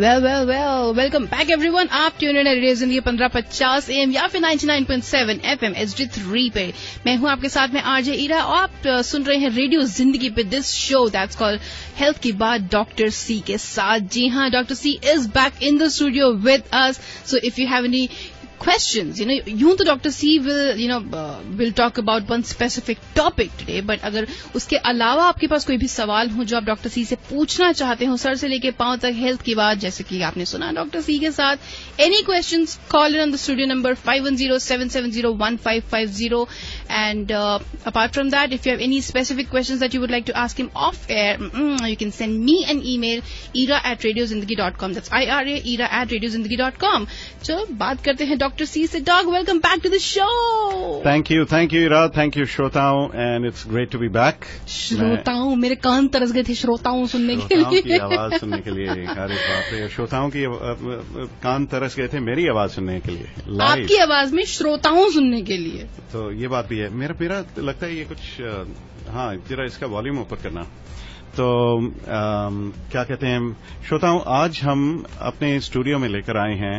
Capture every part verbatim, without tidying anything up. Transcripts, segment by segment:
Well, well, well. Welcome back, everyone. आप tune in radio Zindagi पंद्रह पचास ए एम या फिर निन्यानवे पॉइंट सात F M H D three पे. मैं हूं आपके साथ में आरजे ईरा और आप सुन रहे हैं रेडियो ज़िंदगी पे this show that's called health की बात डॉक्टर सी के साथ. जी हां, doctor C is back in the studio with us. So if you have any questions, you know, यूं तो doctor C will, you know, will talk about one specific topic today, but अगर उसके अलावा आपके पास कोई भी सवाल हो जो आप डॉक्टर सी से पूछना चाहते हो, सर से लेके पांव तक हेल्थ की बात, जैसे कि आपने सुना डॉक्टर सी के साथ, any questions, call in on the studio number five one zero seven seven zero one five five zero. And uh, apart from that, if you have any specific questions that you would like to ask him off air, mm, you can send me an email, ira at radio zindagi dot com. That's I R A, ira at radio zindagi dot com. So, baat karte hain Doctor C. Say, Doc, welcome back to the show. Thank you, thank you, Ira, thank you, Shrotaon, and it's great to be back. Shrotaon, मेरे कान तरस गए थे श्रोताओं सुनने के लिए. की आवाज सुनने के लिए, अरे बाप रे, श्रोताओं की कान तरस गए थे मेरी आवाज सुनने के लिए. आपकी आवाज में श्रोताओं सुनने के लिए. तो ये बात भी है. मेरा पेरा लगता है ये कुछ, हाँ, जरा इसका वॉल्यूम ऊपर करना. तो क्या कहते हैं श्रोताओं, आज हम अपने स्टूडियो में लेकर आए हैं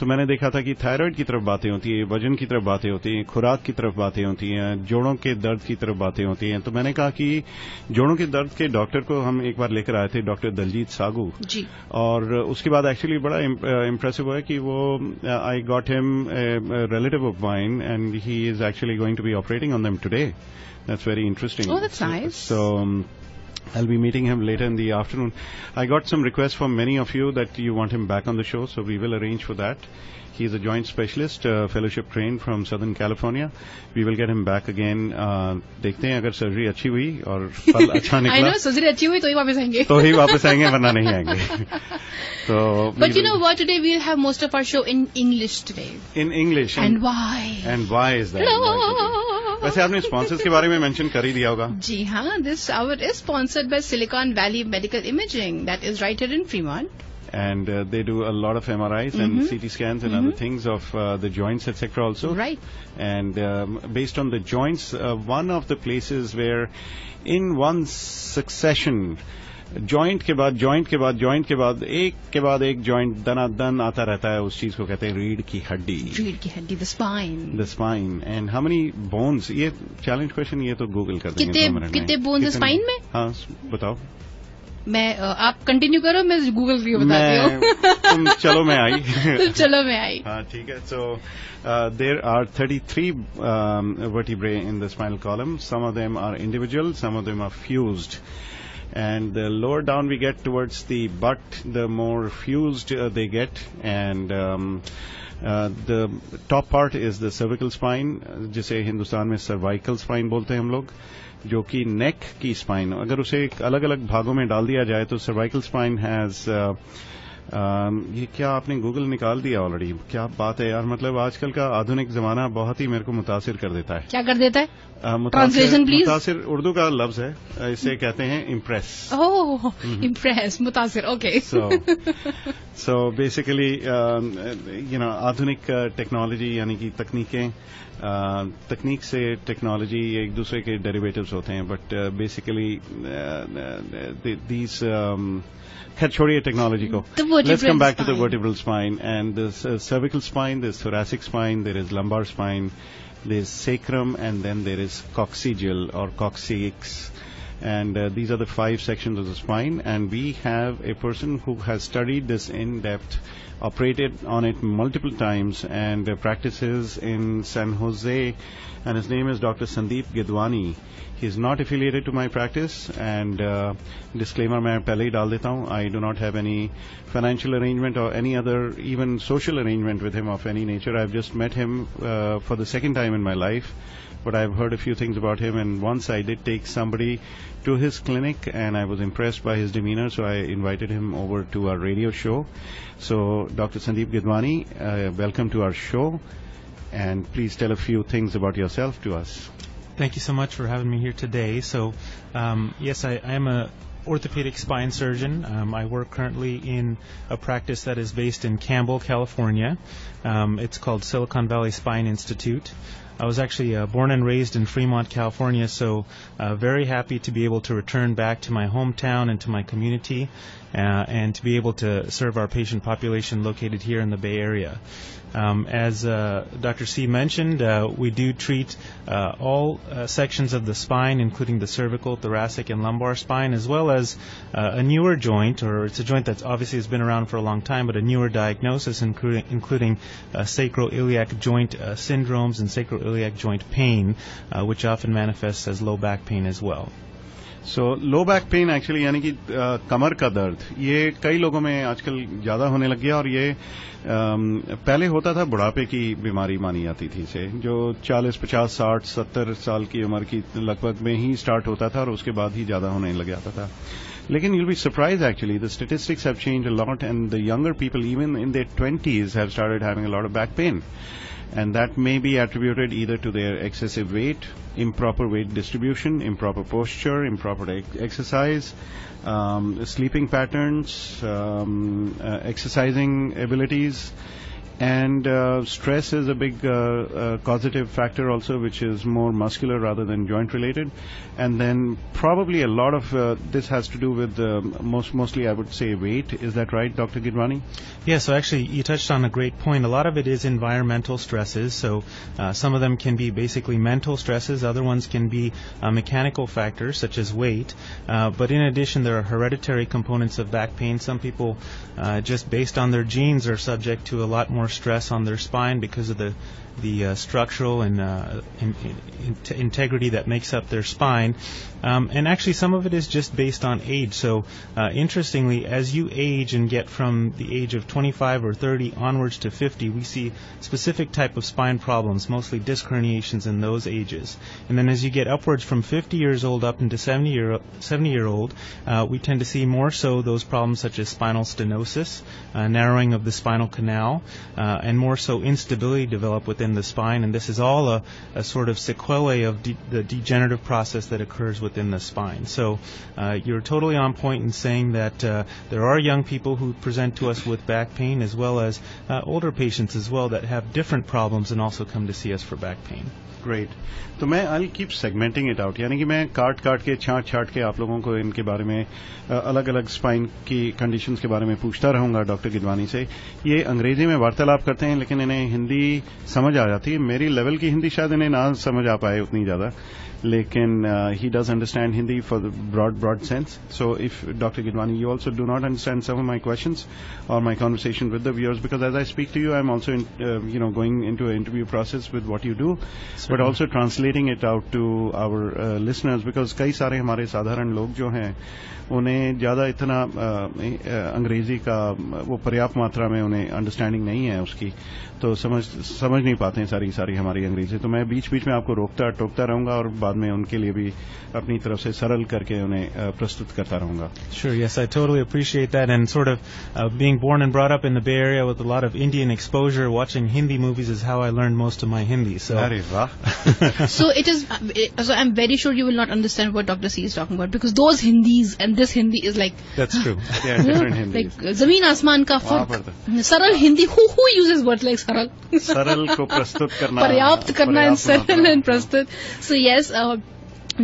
तो मैंने देखा था कि थायराइड की तरफ बातें होती है, वजन की तरफ बातें होती हैं, खुराक की तरफ बातें होती हैं, जोड़ों के दर्द की तरफ बातें होती हैं. तो मैंने कहा कि जोड़ों के दर्द के डॉक्टर को हम एक बार लेकर आए थे, डॉक्टर दलजीत सागू जी, और उसके बाद एक्चुअली बड़ा इम्प्रेसिव हुआ कि वो, I got him relative of mine and he is actually going to be operating on them today. That's very interesting. So I'll be meeting him later in the afternoon. I got some requests from many of you that you want him back on the show, so we will arrange for that. He is a joint specialist, uh, fellowship trained from Southern California. We will get him back again. Uh, देखते हैं अगर surgery अच्छी हुई और फल अच्छा निकला. I know surgery अच्छी हुई तो ही वापस आएंगे. तो ही वापस आएंगे वरना नहीं आएंगे. So. But you know what? Today we will have most of our show in English today. In English. And why? And why is that? No. वैसे आपने स्पॉन्सर्स के बारे में मेंशन कर ही दिया होगा. जी हाँ, this hour is sponsored by Silicon Valley medical imaging that is right here in Fremont. And uh, they do a lot of M R Is mm-hmm. and C T scans and mm-hmm. other things of uh, the joints, et cetera also. Right. And um, based on the joints, uh, one of the places where in one succession, joint के बाद joint के बाद joint के बाद एक के बाद एक joint दनादन आता रहता है, उस चीज को कहते हैं रीढ़ की हड्डी. रीढ़ की हड्डी, the spine. The spine. And how many bones? ये challenge question, ये तो Google कर देंगे. कितने कितने bones spine में? हाँ, बताओ. मैं, आप कंटिन्यू करो, मैं गूगल रिव्यू बताती हूँ. चलो मैं आई. तुम चलो मैं आई. हाँ ठीक है. So there are thirty three vertebrae in the spinal column. Some of them are individual, some of them are fused. And the lower down we get towards the butt, the more fused uh, they get. And um, uh, the top part is the cervical spine, जिसे हिंदुस्तान में cervical spine बोलते हैं हम लोग, जो कि neck की spine. अगर उसे अलग-अलग भागों में डाल दिया जाए तो cervical spine has uh, Um, ये क्या आपने गूगल निकाल दिया ऑलरेडी? क्या बात है यार, मतलब आजकल का आधुनिक जमाना बहुत ही मेरे को मुतासिर कर देता है. क्या कर देता है? uh, translation please. मुतासिर उर्दू का लफ्ज है, इसे कहते हैं इम्प्रेस. ओह, इम्प्रेस, मुतासिर, okay. So basically you know आधुनिक टेक्नोलॉजी यानी कि तकनीकें, Uh, तकनीक से टेक्नोलॉजी एक दूसरे के डेरिवेटिव्स होते हैं, बट बेसिकली दीज, खैर छोड़िए टेक्नोलॉजी को. Let's come back to the vertebral spine and the cervical spine. There is thoracic spine, there is lumbar spine, there is sacrum, and then there is coccygeal और coccyx. And uh, these are the five sections of the spine, and we have a person who has studied this in depth, operated on it multiple times, and uh, practices in San Jose, and his name is Doctor Sandeep Gidvani. He is not affiliated to my practice, and uh, disclaimer मैं पहले ही डाल देता हूँ, I do not have any financial arrangement or any other even social arrangement with him of any nature. I've just met him uh, for the second time in my life, but I've heard a few things about him, and once I did take somebody to his clinic and I was impressed by his demeanor, so I invited him over to our radio show. So Doctor Sandeep Gidvani, uh, welcome to our show, and please tell a few things about yourself to us. Thank you so much for having me here today. So, um, yes, I, I am a orthopedic spine surgeon. Um, I work currently in a practice that is based in Campbell, California. Um, it's called Silicon Valley Spine Institute. I was actually uh, born and raised in Fremont, California, so uh, very happy to be able to return back to my hometown and to my community uh, and to be able to serve our patient population located here in the Bay Area. Um, as uh, Doctor C mentioned, uh, we do treat uh, all uh, sections of the spine, including the cervical, thoracic, and lumbar spine, as well as uh, a newer joint, or it's a joint that obviously has been around for a long time, but a newer diagnosis, including, including uh, sacroiliac joint uh, syndromes and sacroiliac iliac joint pain, uh, which often manifests as low back pain as well. So low back pain actually यानी कि कमर का दर्द ये कई लोगों में आजकल ज़्यादा होने लग गया और ये पहले होता था बुढ़ापे की बीमारी मानी जाती थी से जो चालीस, पचास, साठ, सत्तर साल की उम्र की लगभग में ही स्टार्ट होता था और उसके बाद ही ज़्यादा होने लग जाता था. Lekin, you'll be surprised actually, the statistics have changed a lot and the younger people even in their twenties have started having a lot of back pain. And that may be attributed either to their excessive weight, improper weight distribution, improper posture, improper exercise, um, sleeping patterns, um, uh, exercising abilities, and uh, stress is a big uh, uh, causative factor also, which is more muscular rather than joint related. And then probably a lot of uh, this has to do with uh, most mostly I would say weight. Is that right, Doctor Gidvani? Yeah, so actually you touched on a great point. A lot of it is environmental stresses, so uh, some of them can be basically mental stresses, other ones can be uh, mechanical factors such as weight, uh, but in addition there are hereditary components of back pain. Some people uh, just based on their genes are subject to a lot more stress on their spine because of the the uh, structural and uh, in, in, in integrity that makes up their spine. Um, and actually some of it is just based on age. So uh, interestingly, as you age and get from the age of twenty-five or thirty onwards to fifty, we see specific type of spine problems, mostly disc herniations in those ages. And then as you get upwards from fifty years old up into seventy year old, uh, we tend to see more so those problems such as spinal stenosis, uh, narrowing of the spinal canal, uh, and more so instability develop within the spine, and this is all a, a sort of sequelae of de the degenerative process that occurs within the spine. So uh, you're totally on point in saying that uh, there are young people who present to us with back pain as well as uh, older patients as well that have different problems and also come to see us for back pain. Great. तो मैं I'll keep segmenting it out, यानी कि मैं काट काट के छांट छांट के आप लोगों को इनके बारे में अलग अलग स्पाइन की कंडीशंस के बारे में पूछता रहूंगा डॉक्टर गिदवानी से. ये अंग्रेजी में वार्तालाप करते हैं लेकिन इन्हें हिंदी समझ आ जाती है. मेरी लेवल की हिंदी शायद इन्हें ना समझ आ पाए उतनी ज्यादा, लेकिन he does understand Hindi for the broad broad sense. So if Doctor Gidvani, you also do not understand some of my questions or my conversation with the viewers, because as I speak to you, I'm also in, uh, you know going into an interview process with what you do, but also translating it out to our uh, listeners, because कई सारे हमारे साधारण लोग जो हैं उन्हें ज्यादा इतना अंग्रेजी का वो पर्याप्त मात्रा में उन्हें अंडरस्टैंडिंग नहीं है उसकी, तो समझ समझ नहीं पाते हैं सारी सारी हमारी अंग्रेजी. तो मैं बीच बीच में आपको रोकता टोकता रहूंगा और बाद में उनके लिए भी अपनी तरफ से सरल करके उन्हें प्रस्तुत करता रहूंगा. Sure, yes, I totally appreciate that, and sort of uh, being born and brought up in the Bay Area with a lot of Indian exposure, watching Hindi movies is how I learned most of my Hindi. So अरे वाह. So it is so I'm very sure you will not understand what Doctor C is talking about, because those Hindis and this Hindi is like, that's true. They are different Hindis. Like zameen asman ka fark. Saral Hindi, who who uses words like saral? Saral ko prastut karna. Paryapt karna and saral and prastut. So yes, uh,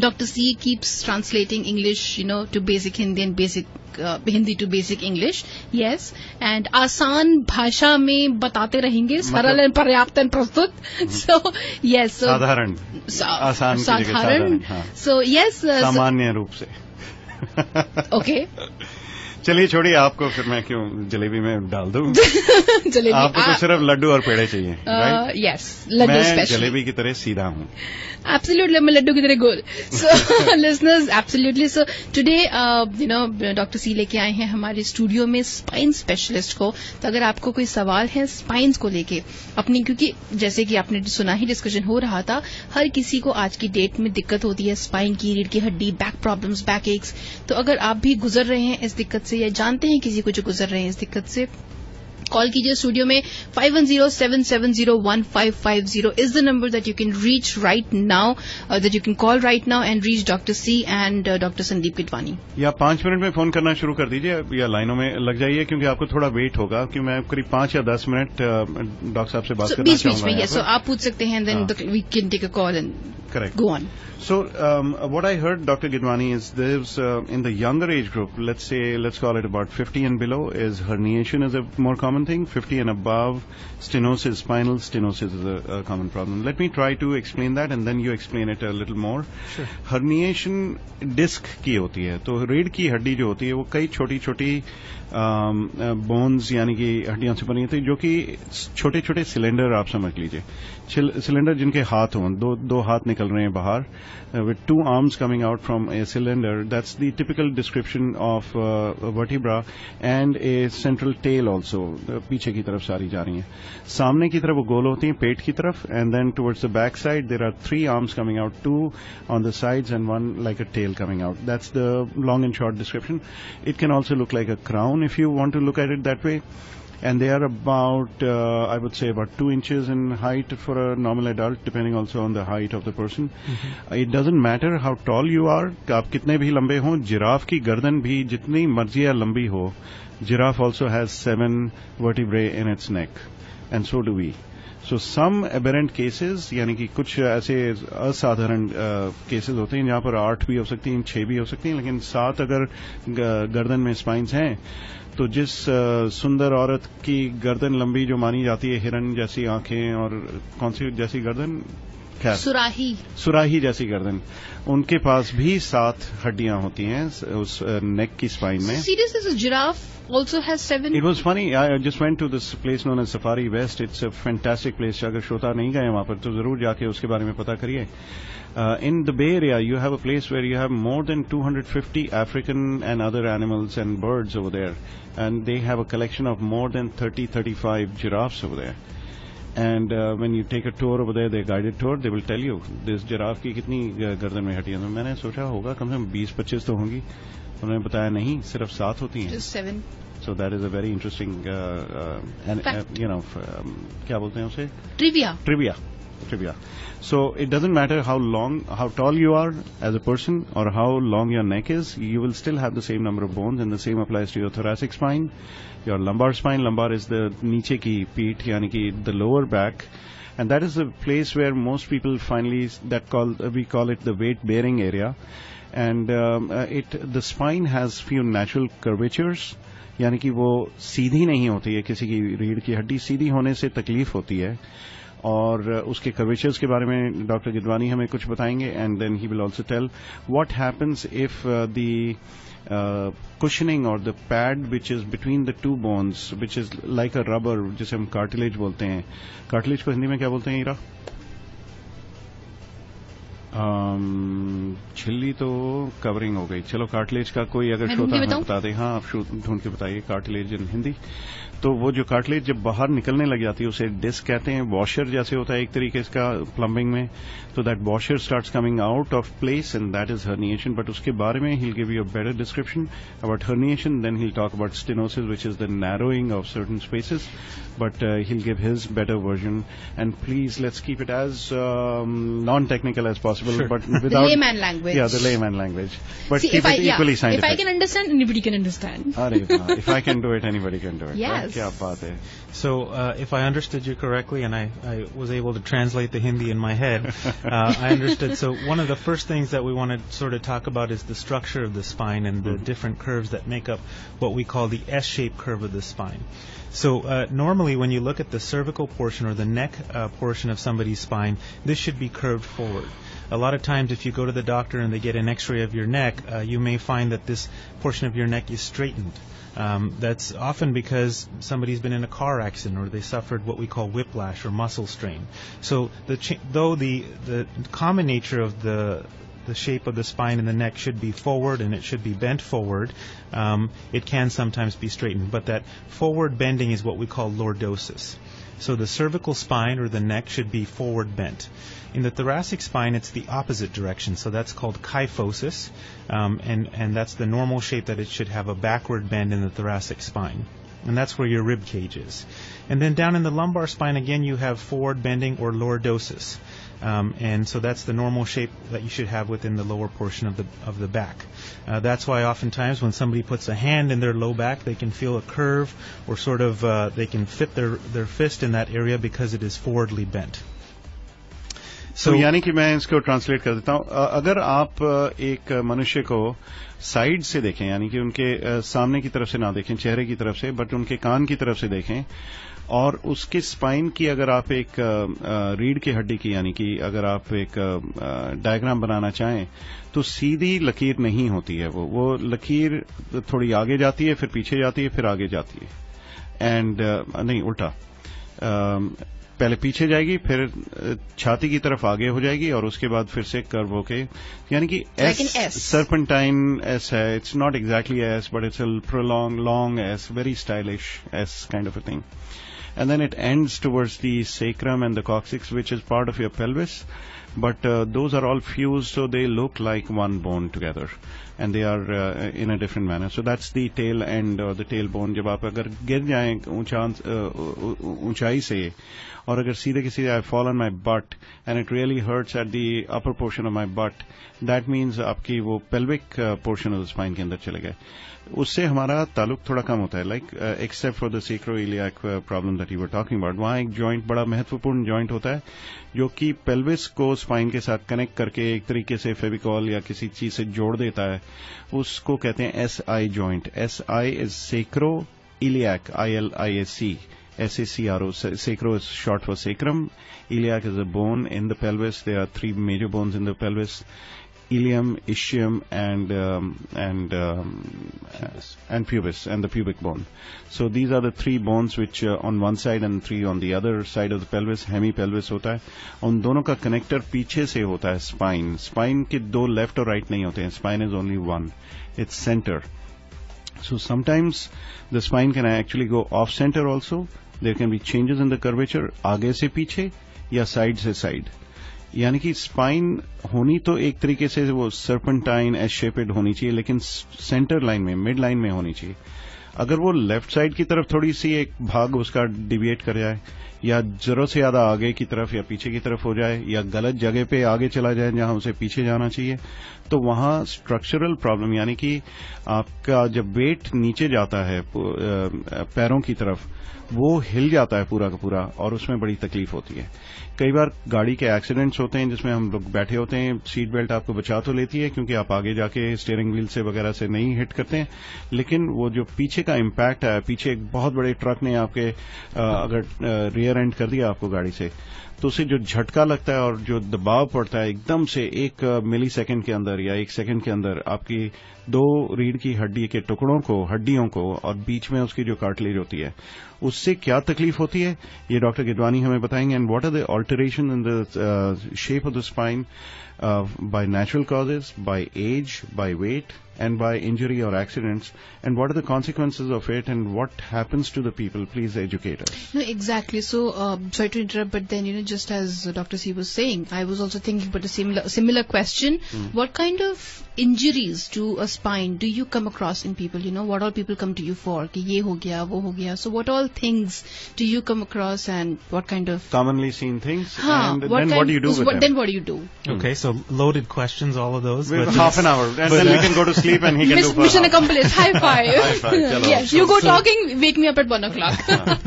Doctor C keeps translating English, you know, to basic Hindi and basic uh, Hindi to basic English. Yes, and आसान भाषा में बताते रहेंगे सरल and पर्याप्त and प्रस्तुत. So yes, so साधारण आसान साधारण. So yes, सामान्य रूप से. Okay. चलिए छोड़िए आपको, फिर मैं क्यों जलेबी में डाल दूं. जलेबी आपको तो सिर्फ लड्डू और पेड़े चाहिए. Right, yes, laddu special. मैं जलेबी की तरह सीधा हूं. Absolutely, मैं लड्डू की तरह गोल. So listeners, absolutely. So today uh, you know Doctor C लेके आए हैं हमारे स्टूडियो में स्पाइन स्पेशलिस्ट को. तो अगर आपको कोई सवाल है स्पाइंस को लेके अपनी, क्योंकि जैसे कि आपने सुना ही डिस्कशन हो रहा था, हर किसी को आज की डेट में दिक्कत होती है स्पाइन की, रीढ़ की हड्डी, बैक प्रॉब्लम्स, बैक एक्स. तो अगर आप भी गुजर रहे हैं इस दिक्कत से या जानते हैं किसी को जो गुजर रहे हैं इस दिक्कत से, कॉल कीजिए स्टूडियो में five one zero seven seven zero one five five zero is the number that you can reach right now, uh, that you can call right now and reach Doctor C and uh, Doctor Sandeep Gidvani. या पांच minute में phone करना शुरू कर दीजिए या लाइनों में लग जाइए क्योंकि आपको थोड़ा वेट होगा क्योंकि मैं करीब पांच या दस मिनट डॉक्टर साहब से बात so, करना बीच बीच में सो आप पूछ सकते हैं then the, we can take a call and Correct. Go on. So um, what I heard, Doctor Gidvani, is there's uh, in the younger age group, let's say, let's call it about fifty and below, is herniation is a more common thing. fifty and above, stenosis, spinal stenosis is a, a common problem. Let me try to explain that and then you explain it a little more. Sure. Herniation disc की होती है, तो रीढ़ की हड्डी जो होती है वो कई छोटी-छोटी बोन्स यानी कि हड्डियों से बनी होती है जो कि छोटे-छोटे सिलेंडर आप समझ लीजिए, सिलेंडर जिनके हाथ हों, दो दो हाथ निकल रहे हैं बाहर, with two arms coming out from a cylinder. That's the typical description of uh, a vertebra and a central tail also. पीछे की तरफ सारी जा रही हैं. सामने की तरफ वो गोल होती हैं, पेट की तरफ, and then towards the back side there are three arms coming out, two on the sides and one like a tail coming out. That's the long and short description. It can also look like a crown if you want to look at it that way. And they are about, uh, I would say, about two inches in height for a normal adult, depending also on the height of the person. Mm-hmm. It doesn't matter how tall you are. आप कितने भी लंबे हों, giraffe की गर्दन भी जितनी मर्जी या लंबी हो, giraffe also has seven vertebrae in its neck, and so do we. So some aberrant cases, यानी कि कुछ ऐसे असाधारण केसेस होते हैं जहाँ पर आठ भी हो सकती हैं, छह भी हो सकती हैं, लेकिन सात अगर गर्दन में स्पाइंस हैं, तो जिस सुंदर औरत की गर्दन लंबी जो मानी जाती है, हिरण जैसी आंखें और कौन सी जैसी गर्दन, खैर सुराही सुराही जैसी गर्दन, उनके पास भी सात हड्डियां होती हैं उस नेक की स्पाइन में. Seriously, a giraffe also has seven. It was funny. I just went to this place known as Safari West. It's a fantastic place. अगर श्रोता नहीं गए वहाँ पर तो जरूर जाके उसके बारे में पता करिए. Uh, in the Bay Area, you have a place where you have more than two hundred fifty African and other animals and birds over there, and they have a collection of more than thirty, thirty-five giraffes over there. And uh, when you take a tour over there, their guided tour, they will tell you this giraffe की कितनी गर्दन में हड्डियाँ. तो मैंने सोचा होगा कम से कम बीस पच्चीस तो होंगी, उन्होंने बताया नहीं, सिर्फ सात होती हैं. Just seven. So that is a very interesting, uh, uh, and uh, you know, um, क्या बोलते हैं उसे? Trivia. Trivia. Trivia. So it doesn't matter how long, how tall you are as a person or how long your neck is, you will still have the same number of bones, and the same applies to your thoracic spine, your lumbar spine. Lumbar is the niche ki peeth, yani ki the lower back, and that is the place where most people finally that call we call it the weight bearing area, and um, it the spine has few natural curvatures. Yani ki wo seedhi nahi hoti hai, kisi ki रीढ़ की हड्डी सीधी होने से तकलीफ होती है और उसके curvatures के बारे में डॉक्टर गिदवानी हमें कुछ बताएंगे. And then he will also tell what happens if the cushioning or the pad which is between the two bones, which is like a rubber, जिसे हम cartilage बोलते हैं. cartilage को हिंदी में क्या बोलते हैं इरा? छिल्ली तो कवरिंग हो गई. चलो कार्टिलेज का कोई अगर श्रोता हमें बता दे. हाँ, आप ढूंढ के बताइए कार्टिलेज इन हिंदी. तो वो जो कार्टिलेज जब बाहर निकलने लग जाती है उसे डिस्क कहते हैं. वॉशर जैसे होता है एक तरीके का प्लम्बिंग में, तो that washer starts coming out of place and that is herniation. But उसके बारे में he will give you a better description about herniation. Then he will talk about stenosis which is the narrowing of certain spaces, but he will give his better version. And please let's keep it as non technical as possible. Sure. But without the layman language. Yeah, the layman language. But See, keep it I, equally yeah, scientific. If I can understand, anybody can understand. If I can do it, anybody can do it. Yes. Right? So uh, if I understood you correctly, and I, I was able to translate the Hindi in my head, uh, I understood. So one of the first things that we want to sort of talk about is the structure of the spine and the mm-hmm. different curves that make up what we call the S-shaped curve of the spine. So uh, normally when you look at the cervical portion or the neck uh, portion of somebody's spine, this should be curved forward. A lot of times if you go to the doctor and they get an x-ray of your neck, uh, you may find that this portion of your neck is straightened. Um, that's often because somebody's been in a car accident or they suffered what we call whiplash or muscle strain. So the ch though the, the common nature of the the shape of the spine and the neck should be forward and it should be bent forward, um, it can sometimes be straightened. But that forward bending is what we call lordosis. So the cervical spine or the neck should be forward bent. In the thoracic spine, it's the opposite direction, so that's called kyphosis, um, and, and that's the normal shape that it should have a backward bend in the thoracic spine. and that's where your rib cage is. And then down in the lumbar spine, again, you have forward bending or lordosis. Um, and so that's the normal shape that you should have within the lower portion of the of the back. Uh, that's why oftentimes when somebody puts a hand in their low back, they can feel a curve or sort of uh, they can fit their, their fist in that area because it is forwardly bent. So यानी कि मैं इसको translate कर देता हूँ. अगर आप एक मनुष्य को साइड से देखें, यानी कि उनके सामने की तरफ से ना देखें, चेहरे की तरफ से, बट उनके कान की तरफ से देखें, और उसके स्पाइन की अगर आप एक रीढ़ की हड्डी की, यानी कि अगर आप एक डायग्राम बनाना चाहें, तो सीधी लकीर नहीं होती है. वो वो लकीर थोड़ी आगे जाती है, फिर पीछे जाती है, फिर आगे जाती है. एंड नहीं, उल्टा, पहले पीछे जाएगी, फिर छाती की तरफ आगे हो जाएगी, और उसके बाद फिर से कर्व होके, यानी कि एस, सर्पेंटाइन एस है. It's not exactly S, but it's a prolong long S, very stylish S kind of a thing. And then it ends towards the sacrum and the coccyx, which is part of your pelvis. But uh, those are all fused, so they look like one bone together, and they are uh, in a different manner. So that's the tail end or the tailbone. जब आप अगर गिर जाएं ऊंचाई से, और अगर सीधे के सीधे I fall on my butt and it really hurts at the upper portion of my butt, that means आपकी वो pelvic uh, portion of the spine के अंदर चले गए. उससे हमारा ताल्लुक थोड़ा कम होता है, like uh, except for the sacroiliac uh, problem that you were talking about. वहाँ एक joint बड़ा महत्वपूर्ण joint होता है, जो कि pelvis को spine के साथ connect करके एक तरीके से फेविकॉल या किसी चीज से जोड़ देता है. उसको कहते हैं S I joint. S I is sacroiliac, I L I A C. S A C R O, sacro is short for sacrum. Iliac is a bone in the pelvis. There are three major bones in the pelvis: ilium, ischium, and um, and um, pubis. and pubis, and the pubic bone. So these are the three bones which uh, on one side and three on the other side of the pelvis, hemipelvis होता है. उन दोनों का connector पीछे से होता है spine. Spine के दो left और right नहीं होते हैं. Spine is only one. It's center. So sometimes the spine can actually go off center also. There can be changes in the curvature, आगे से पीछे या side से side. यानी कि spine होनी तो एक तरीके से वो serpentine S-shaped होनी चाहिए, लेकिन center line में, mid line में होनी चाहिए. अगर वो left side की तरफ थोड़ी सी एक भाग उसका deviate कर जाए, या जरा से ज्यादा आगे की तरफ या पीछे की तरफ हो जाए, या गलत जगह पे आगे चला जाए जहां उसे पीछे जाना चाहिए, तो वहां स्ट्रक्चरल प्रॉब्लम, यानी कि आपका जब वेट नीचे जाता है पैरों की तरफ, वो हिल जाता है पूरा का पूरा, और उसमें बड़ी तकलीफ होती है. कई बार गाड़ी के एक्सीडेंट्स होते हैं जिसमें हम लोग बैठे होते हैं, सीट बेल्ट आपको बचा तो लेती है क्योंकि आप आगे जाके स्टीयरिंग व्हील से वगैरह से नहीं हिट करते हैं, लेकिन वो जो पीछे का इम्पैक्ट है, पीछे एक बहुत बड़े ट्रक ने आपके अगर रियर एंड कर दिया आपको गाड़ी से, तो उसे जो झटका लगता है और जो दबाव पड़ता है एकदम से एक मिली सेकेंड के अंदर या एक सेकेंड के अंदर, आपकी दो रीढ़ की हड्डी के टुकड़ों को, हड्डियों को, और बीच में उसकी जो कार्टिलेज होती है, उससे क्या तकलीफ होती है, ये डॉक्टर गिदवानी हमें बताएंगे. And what are the alteration in the shape of the spine by natural causes, by age, by weight, and by injury or accidents, and what are the consequences of it, and what happens to the people. Please educate us. No, exactly. So, uh, sorry to interrupt, but then, you know, just as Doctor C was saying, I was also thinking about a similar, similar question. Mm. What kind of injuries to a spine do you come across in people? You know, what all people come to you for? Ki ye ho gaya, wo ho gaya. So, what all things do you come across, and what kind of... commonly seen things, huh, and what then what do you do with what, them? Then what do you do? Mm. Okay, so loaded questions, all of those. With but half an hour, and then we can go to sleep and he can Miss, do mission accomplished. High five. High five. Yes, you go so, talking, wake me up at one o'clock.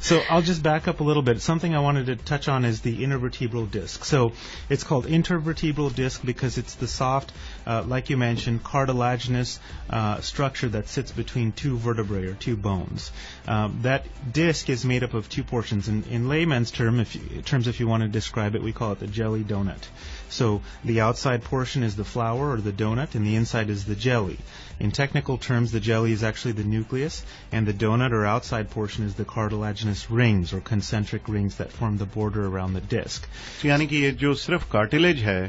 So I'll just back up a little bit. Something I wanted to touch on is the intervertebral disc. So it's called intervertebral disc because it's the soft, uh, like you mentioned, cartilaginous uh, structure that sits between two vertebrae or two bones. Um, that disc is made up of two portions. In, in layman's term, if you, terms, if you want to describe it, we call it the jelly donut. So the outside portion is the flour or the donut, and the inside is the jelly. In technical terms, the jelly is actually the nucleus, and the donut or outside portion is the cartilaginous rings or concentric rings that form the border around the disc. So, yani ki ye jo sirf cartilage hai,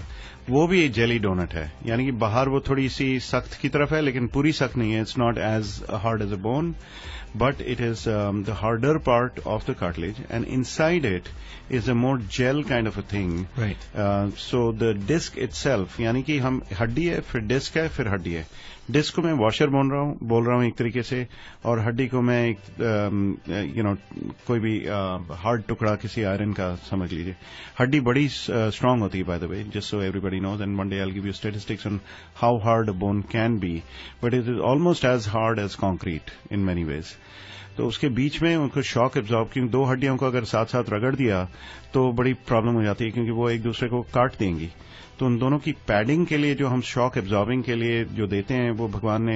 वो भी jelly donut है, यानी कि बाहर वो थोड़ी सी सख्त की तरफ है लेकिन पूरी सख्त नहीं है. It's not as hard as a bone but it is the harder part of the cartilage and inside it is a more gel kind of a thing. So the disc itself, यानी कि हम हड्डी है फिर disc है फिर हड्डी है. डिस्क को मैं वॉशर बोल रहा हूँ बोल रहा हूँ एक तरीके से, और हड्डी को मैं एक यू नो कोई भी हार्ड टुकड़ा किसी आयरन का समझ लीजिए. हड्डी बड़ी स्ट्रांग होती है by the way, just so everybody knows, and one day I will give you statistics on how hard a bone can be, but it is almost as hard as concrete in many ways. तो उसके बीच में उनको shock absorb, क्योंकि दो हड्डियों को अगर साथ साथ रगड़ दिया तो बड़ी प्रॉब्लम हो जाती है क्योंकि वो एक दूसरे को काट देंगी. तो उन दोनों की पैडिंग के लिए जो हम शॉक एब्जॉर्बिंग के लिए जो देते हैं वो भगवान ने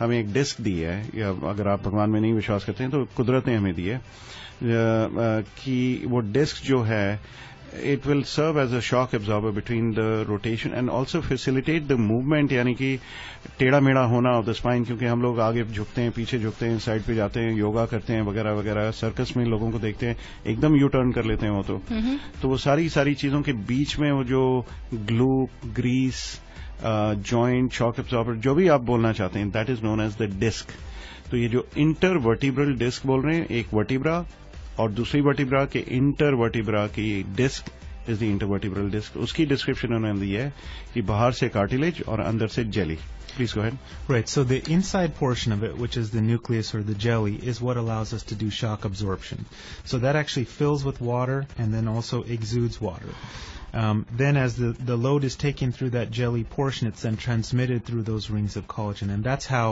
हमें एक डिस्क दी है, या अगर आप भगवान में नहीं विश्वास करते हैं तो कुदरत ने हमें दी है कि वो डिस्क जो है it will serve as a shock absorber between the rotation and also facilitate the movement, यानी कि टेढ़ा मेढ़ा होना of the spine, क्योंकि हम लोग आगे झुकते हैं पीछे झुकते हैं साइड पे जाते हैं योगा करते हैं वगैरह वगैरह. सर्कस में लोगों को देखते हैं एकदम यू टर्न कर लेते हैं वो, तो तो वो सारी सारी चीजों के बीच में वो जो glue grease joint shock absorber जो भी आप बोलना चाहते हैं that is known as the disc. तो ये जो intervertebral disc बोल रहे हैं, एक वर्टिब्रा और दूसरी वर्टिब्रा के इंटर वर्टिब्रा की disc is the intervertebral disc. उसकी डिस्क्रिप्शन उन्होंने दी है कि बाहर से कार्टिलेज और अंदर से jelly. Please go ahead. Right, so the inside portion of it, which is the nucleus or the jelly, is what allows us to do shock absorption. So that actually fills with water and then also exudes water. Um, then as the, the load is taken through that jelly portion, it's then transmitted through those rings of collagen. And that's how,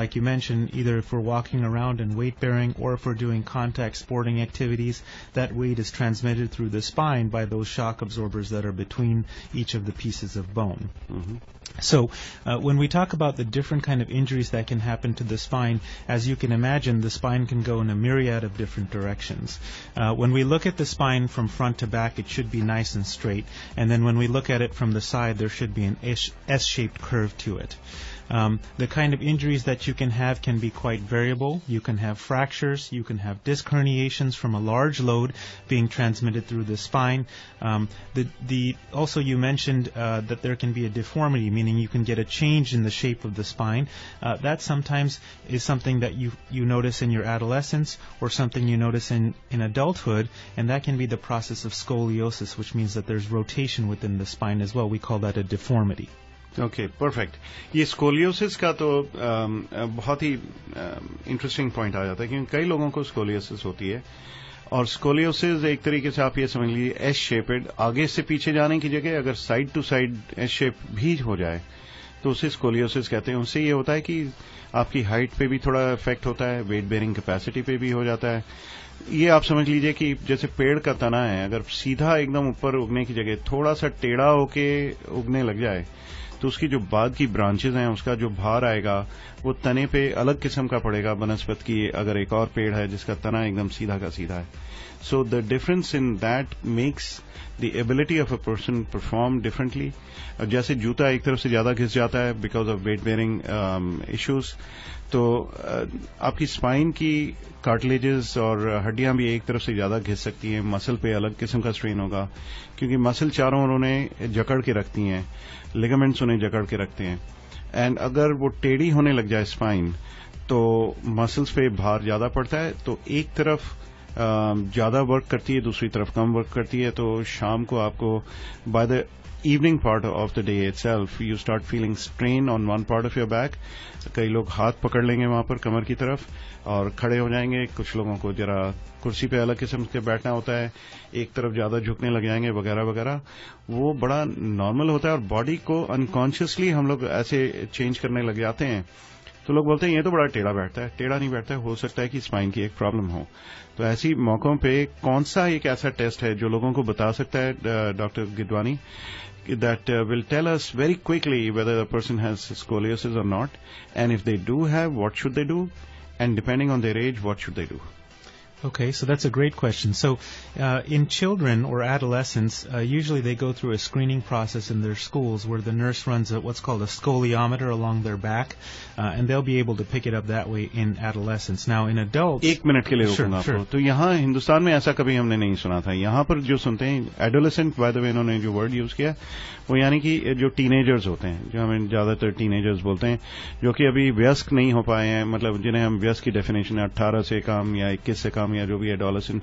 like you mentioned, either if we're walking around and weight-bearing or if we're doing contact sporting activities, that weight is transmitted through the spine by those shock absorbers that are between each of the pieces of bone. Mm-hmm. So uh, when we talk about the different kind of injuries that can happen to the spine, as you can imagine, the spine can go in a myriad of different directions. Uh, when we look at the spine from front to back, it should be nice and straight. And then when we look at it from the side, there should be an S-shaped curve to it. Um, the kind of injuries that you can have can be quite variable. You can have fractures. You can have disc herniations from a large load being transmitted through the spine. Um, the, the, also, you mentioned uh, that there can be a deformity, meaning you can get a change in the shape of the spine. Uh, that sometimes is something that you, you notice in your adolescence or something you notice in, in adulthood, and that can be the process of scoliosis, which means that there's rotation within the spine as well. We call that a deformity. Okay perfect. ये scoliosis का तो बहुत ही interesting point आ जाता है क्योंकि कई लोगों को स्कोलियोसिस होती है, और स्कोलियोसिस एक तरीके से आप ये समझ लीजिए एस शेपेड, आगे से पीछे जाने की जगह अगर side to side S shape भी हो जाए तो उसे स्कोलियोसिस कहते हैं. उससे ये होता है कि आपकी हाइट पे भी थोड़ा इफेक्ट होता है, वेट बेरिंग कैपेसिटी पे भी हो जाता है. ये आप समझ लीजिए कि जैसे पेड़ का तना है, अगर सीधा एकदम ऊपर उगने की जगह थोड़ा सा टेढ़ा होके उगने लग जाए तो उसकी जो बाद की ब्रांचेज हैं उसका जो भार आएगा वो तने पे अलग किस्म का पड़ेगा बनस्पति की अगर एक और पेड़ है जिसका तना एकदम सीधा का सीधा है. So the difference in that makes the ability of a person perform differently. जैसे जूता एक तरफ से ज्यादा घिस जाता है because of weight bearing issues, तो आपकी स्पाइन की कार्टिलेजेस और हड्डियां भी एक तरफ से ज्यादा घिस सकती हैं. मसल पे अलग किस्म का स्ट्रेन होगा क्योंकि मसल चारों ओर उन्हें जकड़ के रखती हैं, लिगामेंट्स उन्हें जकड़ के रखते हैं. एंड अगर वो टेढ़ी होने लग जाए स्पाइन तो मसल्स पे भार ज्यादा पड़ता है, तो एक तरफ ज्यादा वर्क करती है दूसरी तरफ कम वर्क करती है. तो शाम को आपको by the evening part of the day itself you start feeling strain on one part of your back. कई लोग हाथ पकड़ लेंगे वहां पर कमर की तरफ और खड़े हो जाएंगे, कुछ लोगों को जरा कुर्सी पे अलग किस्म के बैठना होता है, एक तरफ ज्यादा झुकने लग जाएंगे वगैरह वगैरह. वो बड़ा नॉर्मल होता है और बॉडी को अनकॉन्शियसली हम लोग ऐसे चेंज करने लग जाते हैं. तो लोग बोलते हैं ये तो बड़ा टेढ़ा बैठता है. टेढ़ा नहीं बैठता है, हो सकता है कि स्पाइन की एक प्रॉब्लम हो. तो ऐसी मौकों पे कौन सा एक ऐसा टेस्ट है जो लोगों को बता सकता है doctor Gidwani that uh, will tell us very quickly whether the person has scoliosis or not, and if they do have, what should they do, and depending on their age, what should they do? Okay, so that's a great question. So uh, in children or adolescents, uh, usually they go through a screening process in their schools where the nurse runs a, what's called a scoliometer along their back, uh, and they'll be able to pick it up that way in adolescence. Now, in adults... एक minute के लिए रुकूंगा आपको. तो यहाँ हिंदुस्तान में ऐसा कभी हमने नहीं सुना था. यहाँ पर जो सुनते हैं, adolescent, by the way, इन्होंने जो word use किया, वो यानी कि जो teenagers होते हैं, जो हमें ज्यादातर teenagers बोलते हैं, जो कि अभी व्यस्क नहीं हो पाए हैं, मतलब जिन्हें हम व्यस्क की definition है, अठारह से काम या इक्कीस से काम या जो भी adolescent,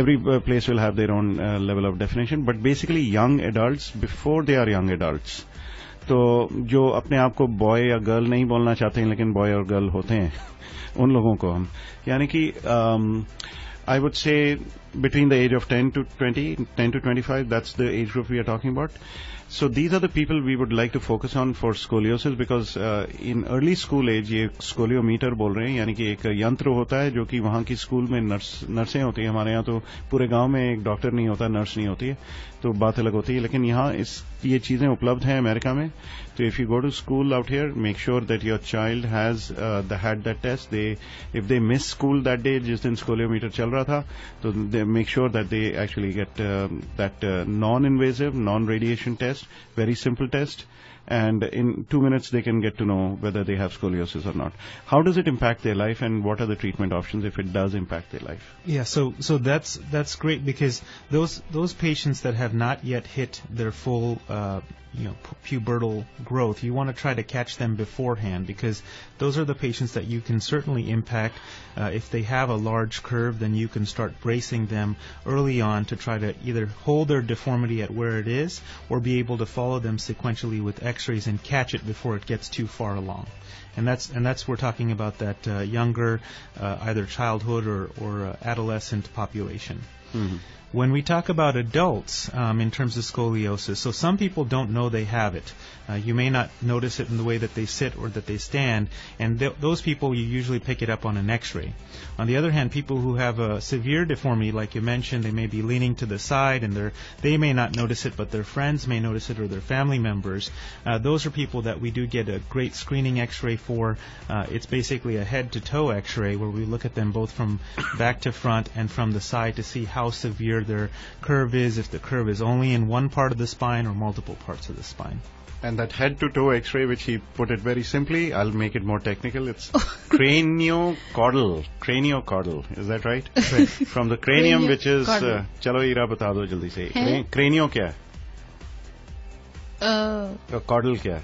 every place will have their own uh, level of definition, but basically young adults before they are young adults. तो जो अपने आप को boy या girl नहीं बोलना चाहते हैं लेकिन boy और girl होते हैं, उन लोगों को हम, यानी कि um, I would say between the age of ten to twenty, ten to twenty-five, that's the age group we are talking about. So these are the people we would like to focus on for scoliosis because uh, in early school age, ये scoliometer बोल रहे हैं, यानी कि एक यंत्र होता है जो कि वहाँ की स्कूल में नर्स नर्सें होती हैं. हमारे यहाँ तो पूरे गांव में एक डॉक्टर नहीं होता, नर्स नहीं होती है, तो बात अलग होती है. लेकिन यहाँ इस ये चीजें उपलब्ध हैं अमेरिका में. तो if you go to school out here, make sure that your child has uh, the, had that test. They, if they miss school that day, जिस दिन scoliometer चल रहा था, तो they make sure that they actually get uh, that uh, non-invasive, non-radiation test, very simple test. And in two minutes, they can get to know whether they have scoliosis or not. How does it impact their life, and what are the treatment options if it does impact their life? Yeah, so so that's that's great because those those patients that have not yet hit their full uh, you know pubertal growth, you want to try to catch them beforehand because those are the patients that you can certainly impact. Uh, if they have a large curve, then you can start bracing them early on to try to either hold their deformity at where it is, or be able to follow them sequentially with exercise. X-rays and catch it before it gets too far along. And that's and that's we're talking about that uh, younger, uh, either childhood or, or uh, adolescent population. Mm-hmm. When we talk about adults um, in terms of scoliosis, so some people don't know they have it. Uh, you may not notice it in the way that they sit or that they stand, and th those people you usually pick it up on an x-ray. On the other hand, people who have a severe deformity, like you mentioned, they may be leaning to the side, and they're, they may not notice it, but their friends may notice it or their family members. Uh, those are people that we do get a great screening x-ray for. Uh, it's basically a head-to-toe x-ray where we look at them both from back to front and from the side to see how severe their curve is, if the curve is only in one part of the spine or multiple parts of the spine. And that head-to-toe x-ray, which he put it very simply, I'll make it more technical, it's craniocaudal. Craniocaudal, is that right? Right. From the cranium, cranium which is... Uh, chalo, Ira, bata do jaldi se. Hey? Cranio kya? Uh, uh, caudal kya?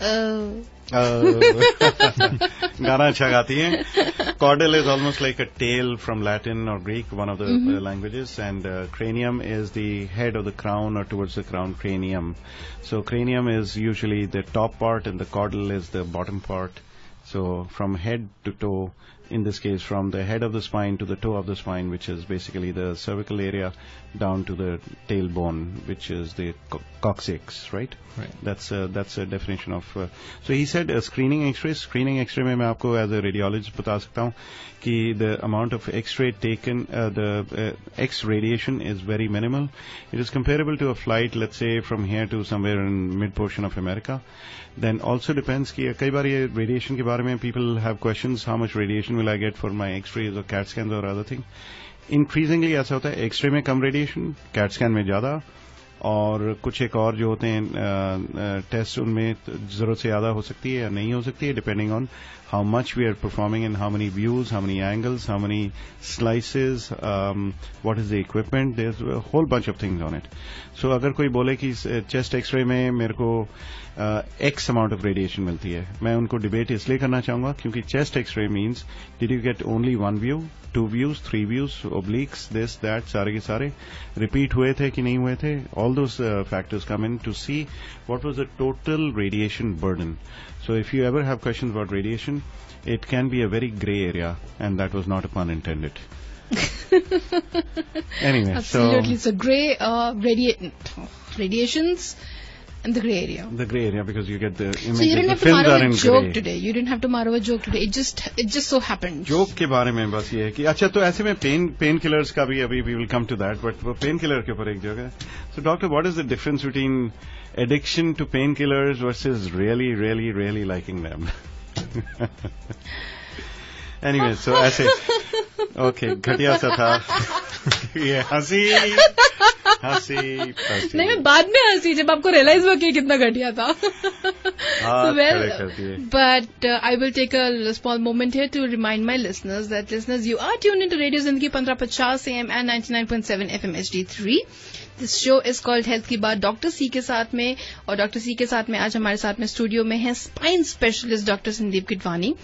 Uh. गाना अच्छा गाती हैं. Caudal is almost like a tail from Latin or Greek, one of the mm-hmm. uh, languages, and uh, cranium is the head of the crown or towards the crown, cranium. So cranium is usually the top part and the caudal is the bottom part. So from head to toe, in this case from the head of the spine to the toe of the spine, which is basically the cervical area, down to the tailbone, which is the co coccyx, right? Right. That's a, that's a definition of... Uh, so he said a screening x-ray. Screening x-ray mein main aapko as a radiologist bata sakta hoon ki the amount of x-ray taken, uh, the uh, x-radiation is very minimal. It is comparable to a flight, let's say, from here to somewhere in mid-portion of America. Then also depends ki, kai baar ye radiation ke baare mein people have questions, how much radiation will I get for my x-rays or CAT scans or other thing. Increasingly ऐसा होता है, x-ray में कम radiation, CAT scan में ज़्यादा, और कुछ एक और जो होते हैं टेस्ट उनमें ज़रूरत से ज़्यादा हो सकती है या नहीं हो सकती है, depending on how much we are performing and how many views, how many angles, how many slices, um, what is the equipment, there's a whole bunch of things on it. So अगर कोई बोले कि chest x-ray में मेरे को Uh, X amount of radiation मिलती है, मैं उनको debate इसलिए करना चाहूँगा क्योंकि chest X-ray means did you get only one view, two views, three views, obliques, this, that, सारे के सारे repeat हुए थे कि नहीं हुए थे. All those uh, factors come in to see what was the total radiation burden. So if you ever have questions about radiation, it can be a very gray area, and that was not a pun intended. Anyway, absolutely, so, so gray uh, radi radiations. And the grey area. The grey area, because you get the images. So you didn't have to borrow a joke gray. today. You didn't have to borrow a joke today. It just it just so happened. Joke के बारे में बस ये है कि अच्छा तो ऐसे में pain painkillers का भी अभी we will come to that, but painkiller के ऊपर एक joke है. So doctor, what is the difference between addiction to painkillers versus really, really, really liking them? Anyway, so ऐसे ओके घटिया सा था ये हंसी हंसी नहीं मैं बाद में हंसी जब आपको रियलाइज हुआ कि कितना घटिया था but I will take a small moment here to remind my listeners that listeners you are tuned into radio Zindagi fifteen fifty AM and ninety-nine point seven FM H D three. This show is called Health Ki Baat doctor C के साथ में और doctor C के साथ में आज हमारे साथ में स्टूडियो में है spine specialist doctor Sandeep Gidwani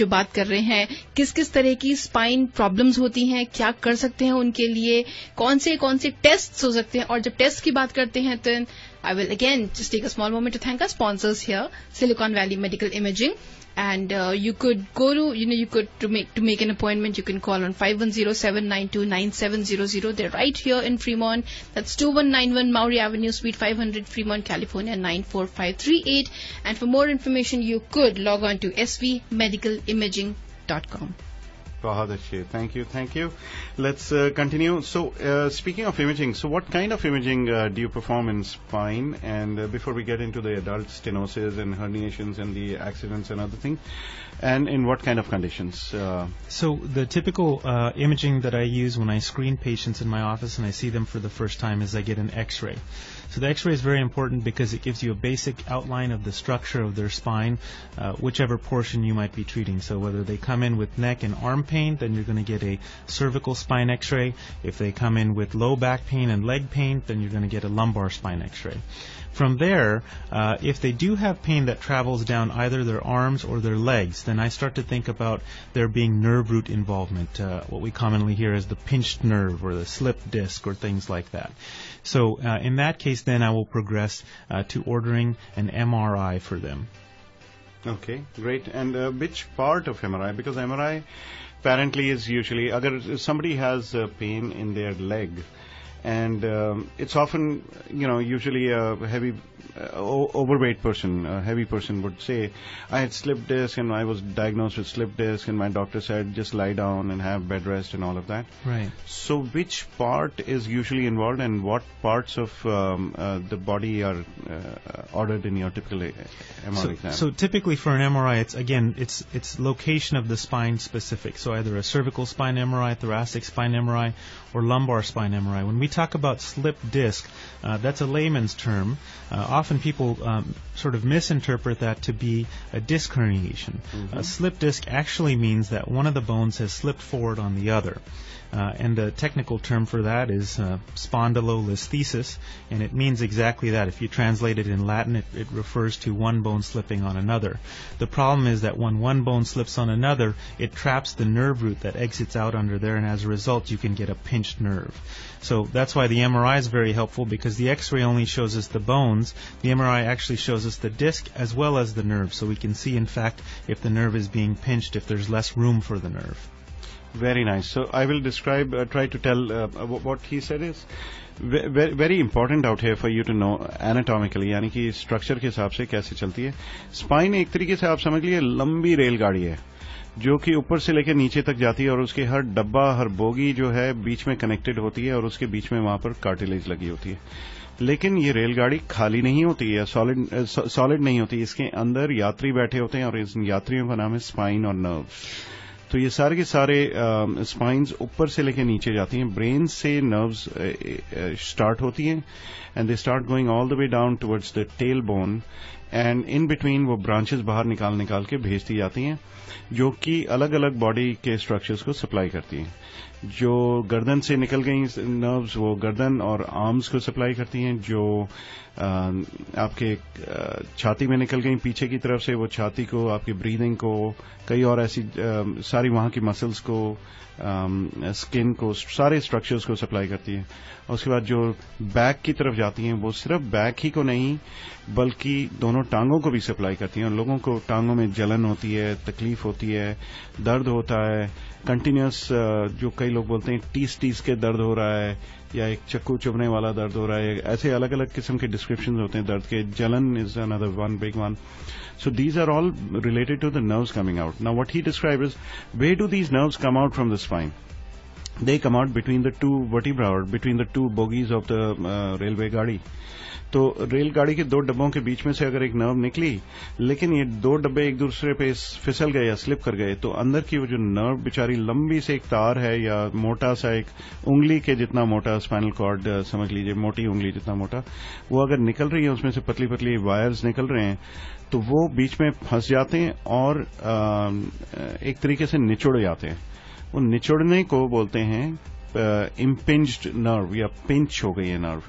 जो बात कर रहे हैं किस किस तरह की स्पाइन प्रॉब्लम्स होती हैं क्या कर सकते हैं उनके लिए कौन से कौन से टेस्ट हो सकते हैं और जब टेस्ट की बात करते हैं तो I will again just take a small moment to thank our sponsors here Silicon Valley medical Imaging. And uh, you could go to, you know, you could, to make to make an appointment, you can call on five one zero, seven nine two, nine seven zero zero. They're right here in Fremont. That's twenty-one ninety-one Maury Avenue, Suite five hundred, Fremont, California, nine four five three eight. And for more information, you could log on to s v medical imaging dot com. Thank you, thank you. Let's uh, continue. So, uh, speaking of imaging, so what kind of imaging uh, do you perform in spine? And uh, before we get into the adult stenosis and herniations and the accidents and other things, and in what kind of conditions? Uh, so, the typical uh, imaging that I use when I screen patients in my office and I see them for the first time is I get an X-ray. So the X-ray is very important because it gives you a basic outline of the structure of their spine, uh, whichever portion you might be treating. So whether they come in with neck and arm pain, then you're going to get a cervical spine X-ray. If they come in with low back pain and leg pain, then you're going to get a lumbar spine X-ray. From there, uh, if they do have pain that travels down either their arms or their legs, then I start to think about there being nerve root involvement, uh, what we commonly hear as the pinched nerve or the slip disc or things like that. So uh, in that case, then I will progress uh, to ordering an M R I for them. Okay, great. And uh, which part of M R I? Because M R I apparently is usually, if somebody has uh, pain in their leg, and um, it's often, you know, usually a heavy, uh, o overweight person, a heavy person would say, I had slip disc and I was diagnosed with slip disc and my doctor said just lie down and have bed rest and all of that. Right. So which part is usually involved and what parts of um, uh, the body are uh, ordered in your typical M R I so, exam? So typically for an M R I, it's again, it's, it's location of the spine specific. So either a cervical spine M R I, thoracic spine M R I, or lumbar spine M R I. When we talk about slip disc, uh, that's a layman's term. Uh, often people um, sort of misinterpret that to be a disc herniation. Mm-hmm. A slip disc actually means that one of the bones has slipped forward on the other. Uh, and the technical term for that is uh, spondylolisthesis, and it means exactly that. If you translate it in Latin, it, it refers to one bone slipping on another. The problem is that when one bone slips on another, it traps the nerve root that exits out under there, and as a result, you can get a pinched nerve. So that's why the M R I is very helpful, because the X-ray only shows us the bones. The M R I actually shows us the disc as well as the nerve, so we can see, in fact, if the nerve is being pinched, if there's less room for the nerve. Very nice. So I will describe, uh, try to tell uh, what he said is very, very important out here for you to know anatomically, यानी कि structure के हिसाब से कैसे चलती है. Spine एक तरीके से आप समझ लीजिए लंबी रेलगाड़ी है जो कि ऊपर से लेकर नीचे तक जाती है और उसके हर डब्बा हर बोगी जो है बीच में कनेक्टेड होती है और उसके बीच में वहाँ पर कार्टिलेज लगी होती है. लेकिन ये रेलगाड़ी खाली नहीं होती है, सॉलिड सॉलिड नहीं होती, इसके अंदर यात्री बैठे होते हैं और इन यात्रियों का नाम है स्पाइन और नर्व्स. तो ये सारे के सारे स्पाइंस ऊपर से लेकर नीचे जाती हैं. ब्रेन से नर्व्स स्टार्ट होती हैं and they start going all the way down towards the tail bone and in between वो ब्रांचेस बाहर निकाल निकाल के भेजती जाती हैं जो कि अलग अलग बॉडी के स्ट्रक्चर्स को सप्लाई करती हैं. जो गर्दन से निकल गई नर्व्स वो गर्दन और आर्म्स को सप्लाई करती हैं. जो आपके छाती में निकल गई पीछे की तरफ से वो छाती को आपकी ब्रीदिंग को कई और ऐसी सारी वहां की मसल्स को स्किन को सारे स्ट्रक्चर्स को सप्लाई करती है. और उसके बाद जो बैक की तरफ जाती हैं वो सिर्फ बैक ही को नहीं बल्कि दोनों टांगों को भी सप्लाई करती हैं. और लोगों को टांगों में जलन होती है, तकलीफ होती है, दर्द होता है कंटिन्यूस, जो कई लोग बोलते हैं टीस टीस के दर्द हो रहा है या एक चक्कू चुभने वाला दर्द हो रहा है, ऐसे अलग अलग किस्म के डिस्क्रिप्शन होते हैं दर्द के. जलन is another one big one. So these are all related to the nerves coming out. Now what he described is, where do these nerves come out from the spine? they come out between the two vertebra or between the two bogies of the uh, railway गाड़ी. तो rail गाड़ी के दो डब्बों के बीच में से अगर एक नर्व निकली, लेकिन ये दो डब्बे एक दूसरे पे फिसल गए या स्लिप कर गए, तो अंदर की वो जो नर्व बेचारी लंबी से एक तार है या मोटा सा एक उंगली के जितना मोटा स्पाइनल कॉर्ड समझ लीजिए, मोटी उंगली जितना मोटा, वो अगर निकल रही है, उसमें से पतली पतली वायर्स निकल रहे हैं, तो वो बीच में फंस जाते हैं और एक तरीके से निचुड़ जाते हैं. उन निचुड़ने को बोलते हैं impinged nerve या pinch हो गई है nerve.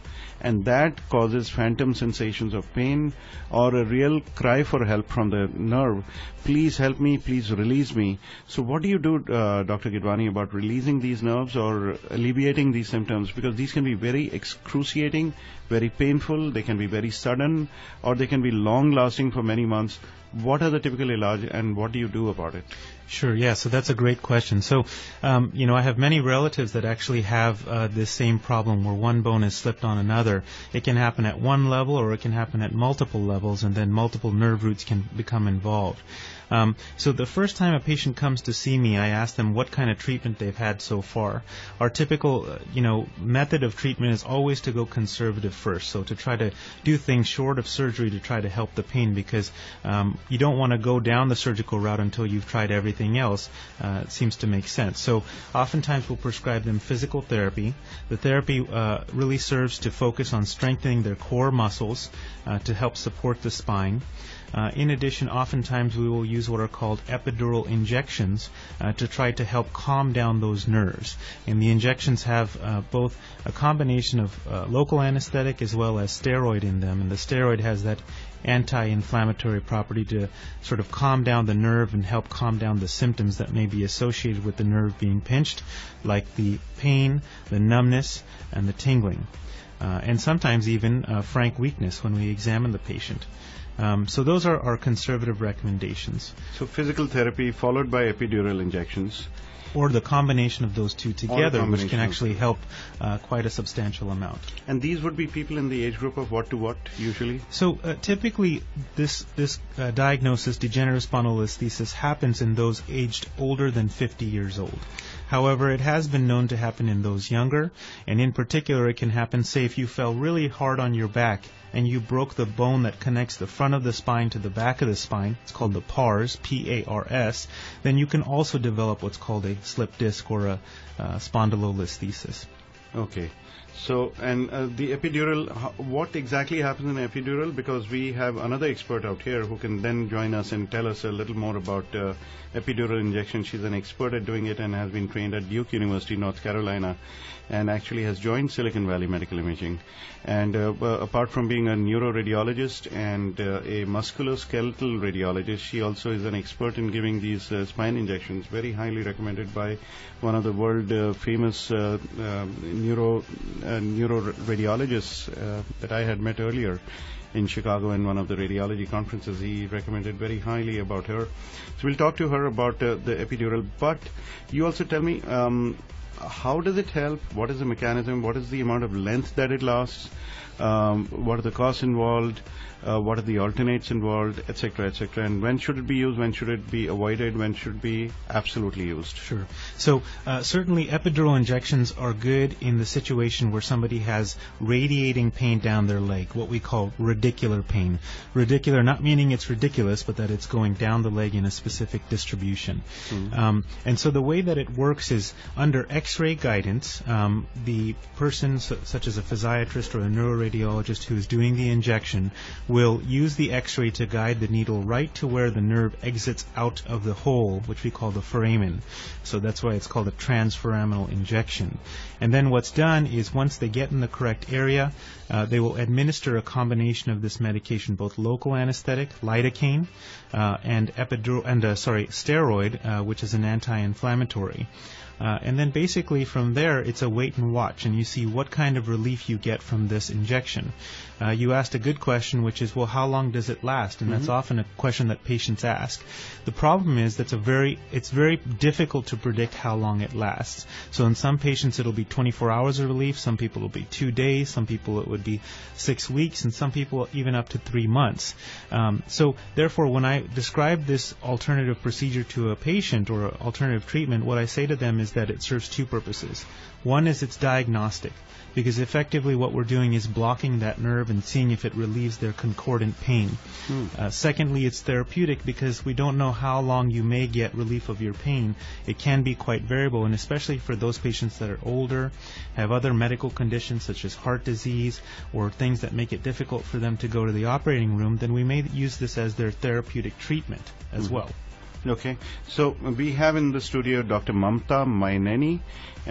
And that causes phantom sensations of pain or a real cry for help from the nerve. Please help me, please release me. So what do you do, uh, Doctor Gidvani, about releasing these nerves or alleviating these symptoms? Because these can be very excruciating, very painful, they can be very sudden, or they can be long-lasting for many months. What are the typical ilaj and what do you do about it? Sure, yeah, so that's a great question. So, um, you know, I have many relatives that actually have uh, this same problem where one bone is slipped on another. It can happen at one level or it can happen at multiple levels, and then multiple nerve roots can become involved. Um, so the first time a patient comes to see me, I ask them what kind of treatment they've had so far. Our typical, uh, you know, method of treatment is always to go conservative first, so to try to do things short of surgery to try to help the pain, because um, you don't want to go down the surgical route until you've tried everything else. Uh, it seems to make sense. So oftentimes we'll prescribe them physical therapy. The therapy uh, really serves to focus on strengthening their core muscles uh, to help support the spine. Uh, in addition, oftentimes we will use what are called epidural injections uh, to try to help calm down those nerves. And the injections have uh, both a combination of uh, local anesthetic as well as steroid in them. And the steroid has that anti-inflammatory property to sort of calm down the nerve and help calm down the symptoms that may be associated with the nerve being pinched, like the pain, the numbness, and the tingling. Uh, and sometimes even uh, frank weakness when we examine the patient. Um, so those are our conservative recommendations. So physical therapy followed by epidural injections. Or the combination of those two together, which can actually help uh, quite a substantial amount. And these would be people in the age group of what to what, usually? So uh, typically this this uh, diagnosis, degenerative spondylolisthesis, happens in those aged older than fifty years old. However, it has been known to happen in those younger, and in particular it can happen, say, if you fell really hard on your back and you broke the bone that connects the front of the spine to the back of the spine, it's called the pars, P A R S, then you can also develop what's called a slip disc or a uh, spondylolisthesis. Okay. So, and uh, the epidural, what exactly happens in epidural? Because we have another expert out here who can then join us and tell us a little more about uh, epidural injection. She's an expert at doing it and has been trained at Duke University, North Carolina, and actually has joined Silicon Valley Medical Imaging. And uh, apart from being a neuroradiologist and uh, a musculoskeletal radiologist, she also is an expert in giving these uh, spine injections, very highly recommended by one of the world uh, famous uh, uh, neuro... Uh, neuroradiologists uh, that I had met earlier in Chicago in one of the radiology conferences. He recommended very highly about her. So we'll talk to her about uh, the epidural. But you also tell me, um, how does it help? What is the mechanism? What is the amount of length that it lasts? Um, what are the costs involved? Uh, what are the alternates involved, et cetera, et cetera, and when should it be used, when should it be avoided, when should it be absolutely used? Sure. So uh, certainly epidural injections are good in the situation where somebody has radiating pain down their leg, what we call radicular pain. Radicular not meaning it's ridiculous, but that it's going down the leg in a specific distribution. Mm-hmm. um, and so the way that it works is under X-ray guidance, um, the person, su such as a physiatrist or a neuroradiologist who is doing the injection, we'll use the X-ray to guide the needle right to where the nerve exits out of the hole, which we call the foramen. So that's why it's called a transforaminal injection. And then what's done is once they get in the correct area, uh, they will administer a combination of this medication, both local anesthetic, lidocaine, uh, and epidural, and uh, sorry, steroid, uh, which is an anti-inflammatory. Uh, and then basically from there, it's a wait and watch, and you see what kind of relief you get from this injection. Uh, you asked a good question, which is, well, how long does it last? And mm-hmm. that's often a question that patients ask. The problem is that's a very, it's very difficult to predict how long it lasts. So in some patients, it'll be twenty-four hours of relief. Some people it'll be two days. Some people it would be six weeks, and some people even up to three months. Um, so therefore, when I describe this alternative procedure to a patient or alternative treatment, what I say to them is, is that it serves two purposes. One is it's diagnostic, because effectively what we're doing is blocking that nerve and seeing if it relieves their concordant pain. Mm. Uh, secondly, it's therapeutic, because we don't know how long you may get relief of your pain. It can be quite variable, and especially for those patients that are older, have other medical conditions such as heart disease or things that make it difficult for them to go to the operating room, then we may use this as their therapeutic treatment as mm-hmm. well. Okay, so we have in the studio Doctor Mamta Maineni,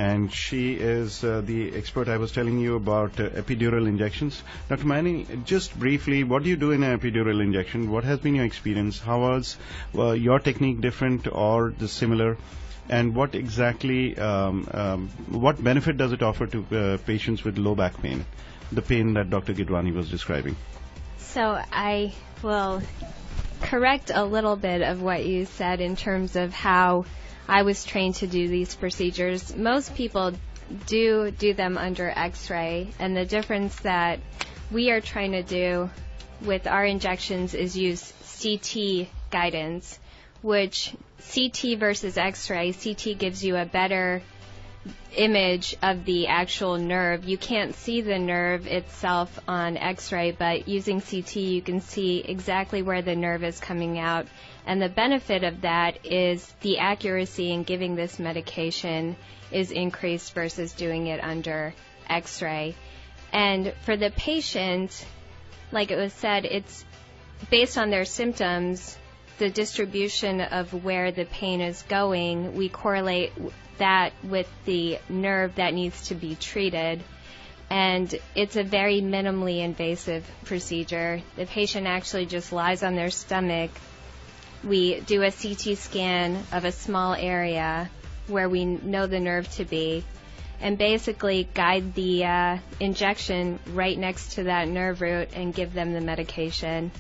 and she is uh, the expert I was telling you about uh, epidural injections. Doctor Maineni, just briefly, what do you do in an epidural injection? What has been your experience? How was uh, your technique different or the similar? And what exactly, um, um, what benefit does it offer to uh, patients with low back pain, the pain that Doctor Gidvani was describing? So I will correct a little bit of what you said in terms of how I was trained to do these procedures. Most people do do them under x-ray, and the difference that we are trying to do with our injections is use C T guidance, which C T versus x-ray, C T gives you a better image of the actual nerve. You can't see the nerve itself on x-ray, but using C T you can see exactly where the nerve is coming out, and the benefit of that is the accuracy in giving this medication is increased versus doing it under x-ray. And for the patient, like it was said, it's based on their symptoms, the distribution of where the pain is going, we correlate that with the nerve that needs to be treated, and it's a very minimally invasive procedure. The patient actually just lies on their stomach. We do a C T scan of a small area where we know the nerve to be, and basically guide the uh, injection right next to that nerve root and give them the medication.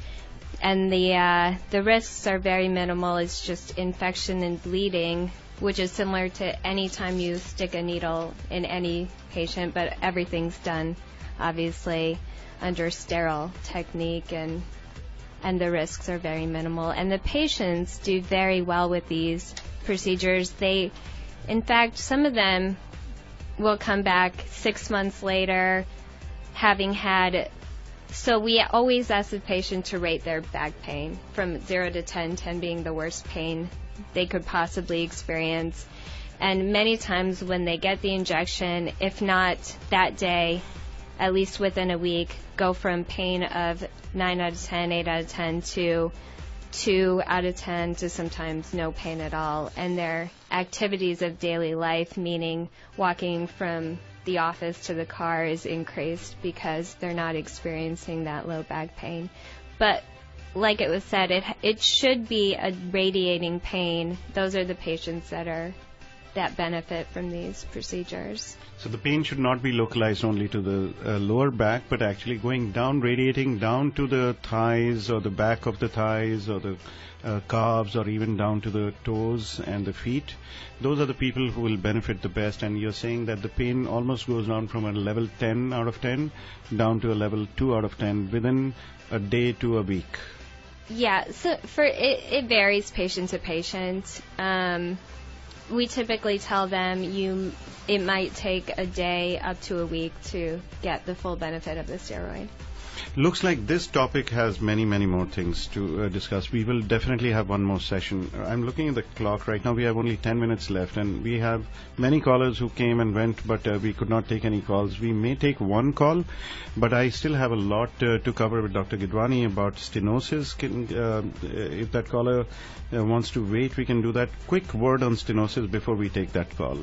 And the uh, the risks are very minimal. It's just infection and bleeding, which is similar to any time you stick a needle in any patient, but everything's done, obviously, under sterile technique, and and the risks are very minimal. And the patients do very well with these procedures. They, in fact, some of them will come back six months later having had. So we always ask the patient to rate their back pain from zero to ten, ten being the worst pain they could possibly experience. And many times when they get the injection, if not that day, at least within a week, go from pain of nine out of ten, eight out of ten to two out of ten to sometimes no pain at all. And their activities of daily life, meaning walking from the office to the car, is increased because they're not experiencing that low back pain. But like it was said, it it should be a radiating pain. Those are the patients that are that benefit from these procedures. So the pain should not be localized only to the uh, lower back, but actually going down, radiating down to the thighs or the back of the thighs or the uh, calves, or even down to the toes and the feet. Those are the people who will benefit the best. And you're saying that the pain almost goes down from a level ten out of ten down to a level two out of ten within a day to a week. Yeah, so for it, it varies patient to patient. Um, We typically tell them you it might take a day up to a week to get the full benefit of the steroid. Looks like this topic has many, many more things to uh, discuss. We will definitely have one more session. I'm looking at the clock right now. We have only ten minutes left, and we have many callers who came and went, but uh, we could not take any calls. We may take one call, but I still have a lot uh, to cover with Doctor Gidvani about stenosis. Can, uh, if that caller uh, wants to wait, we can do that. Quick word on stenosis before we take that call,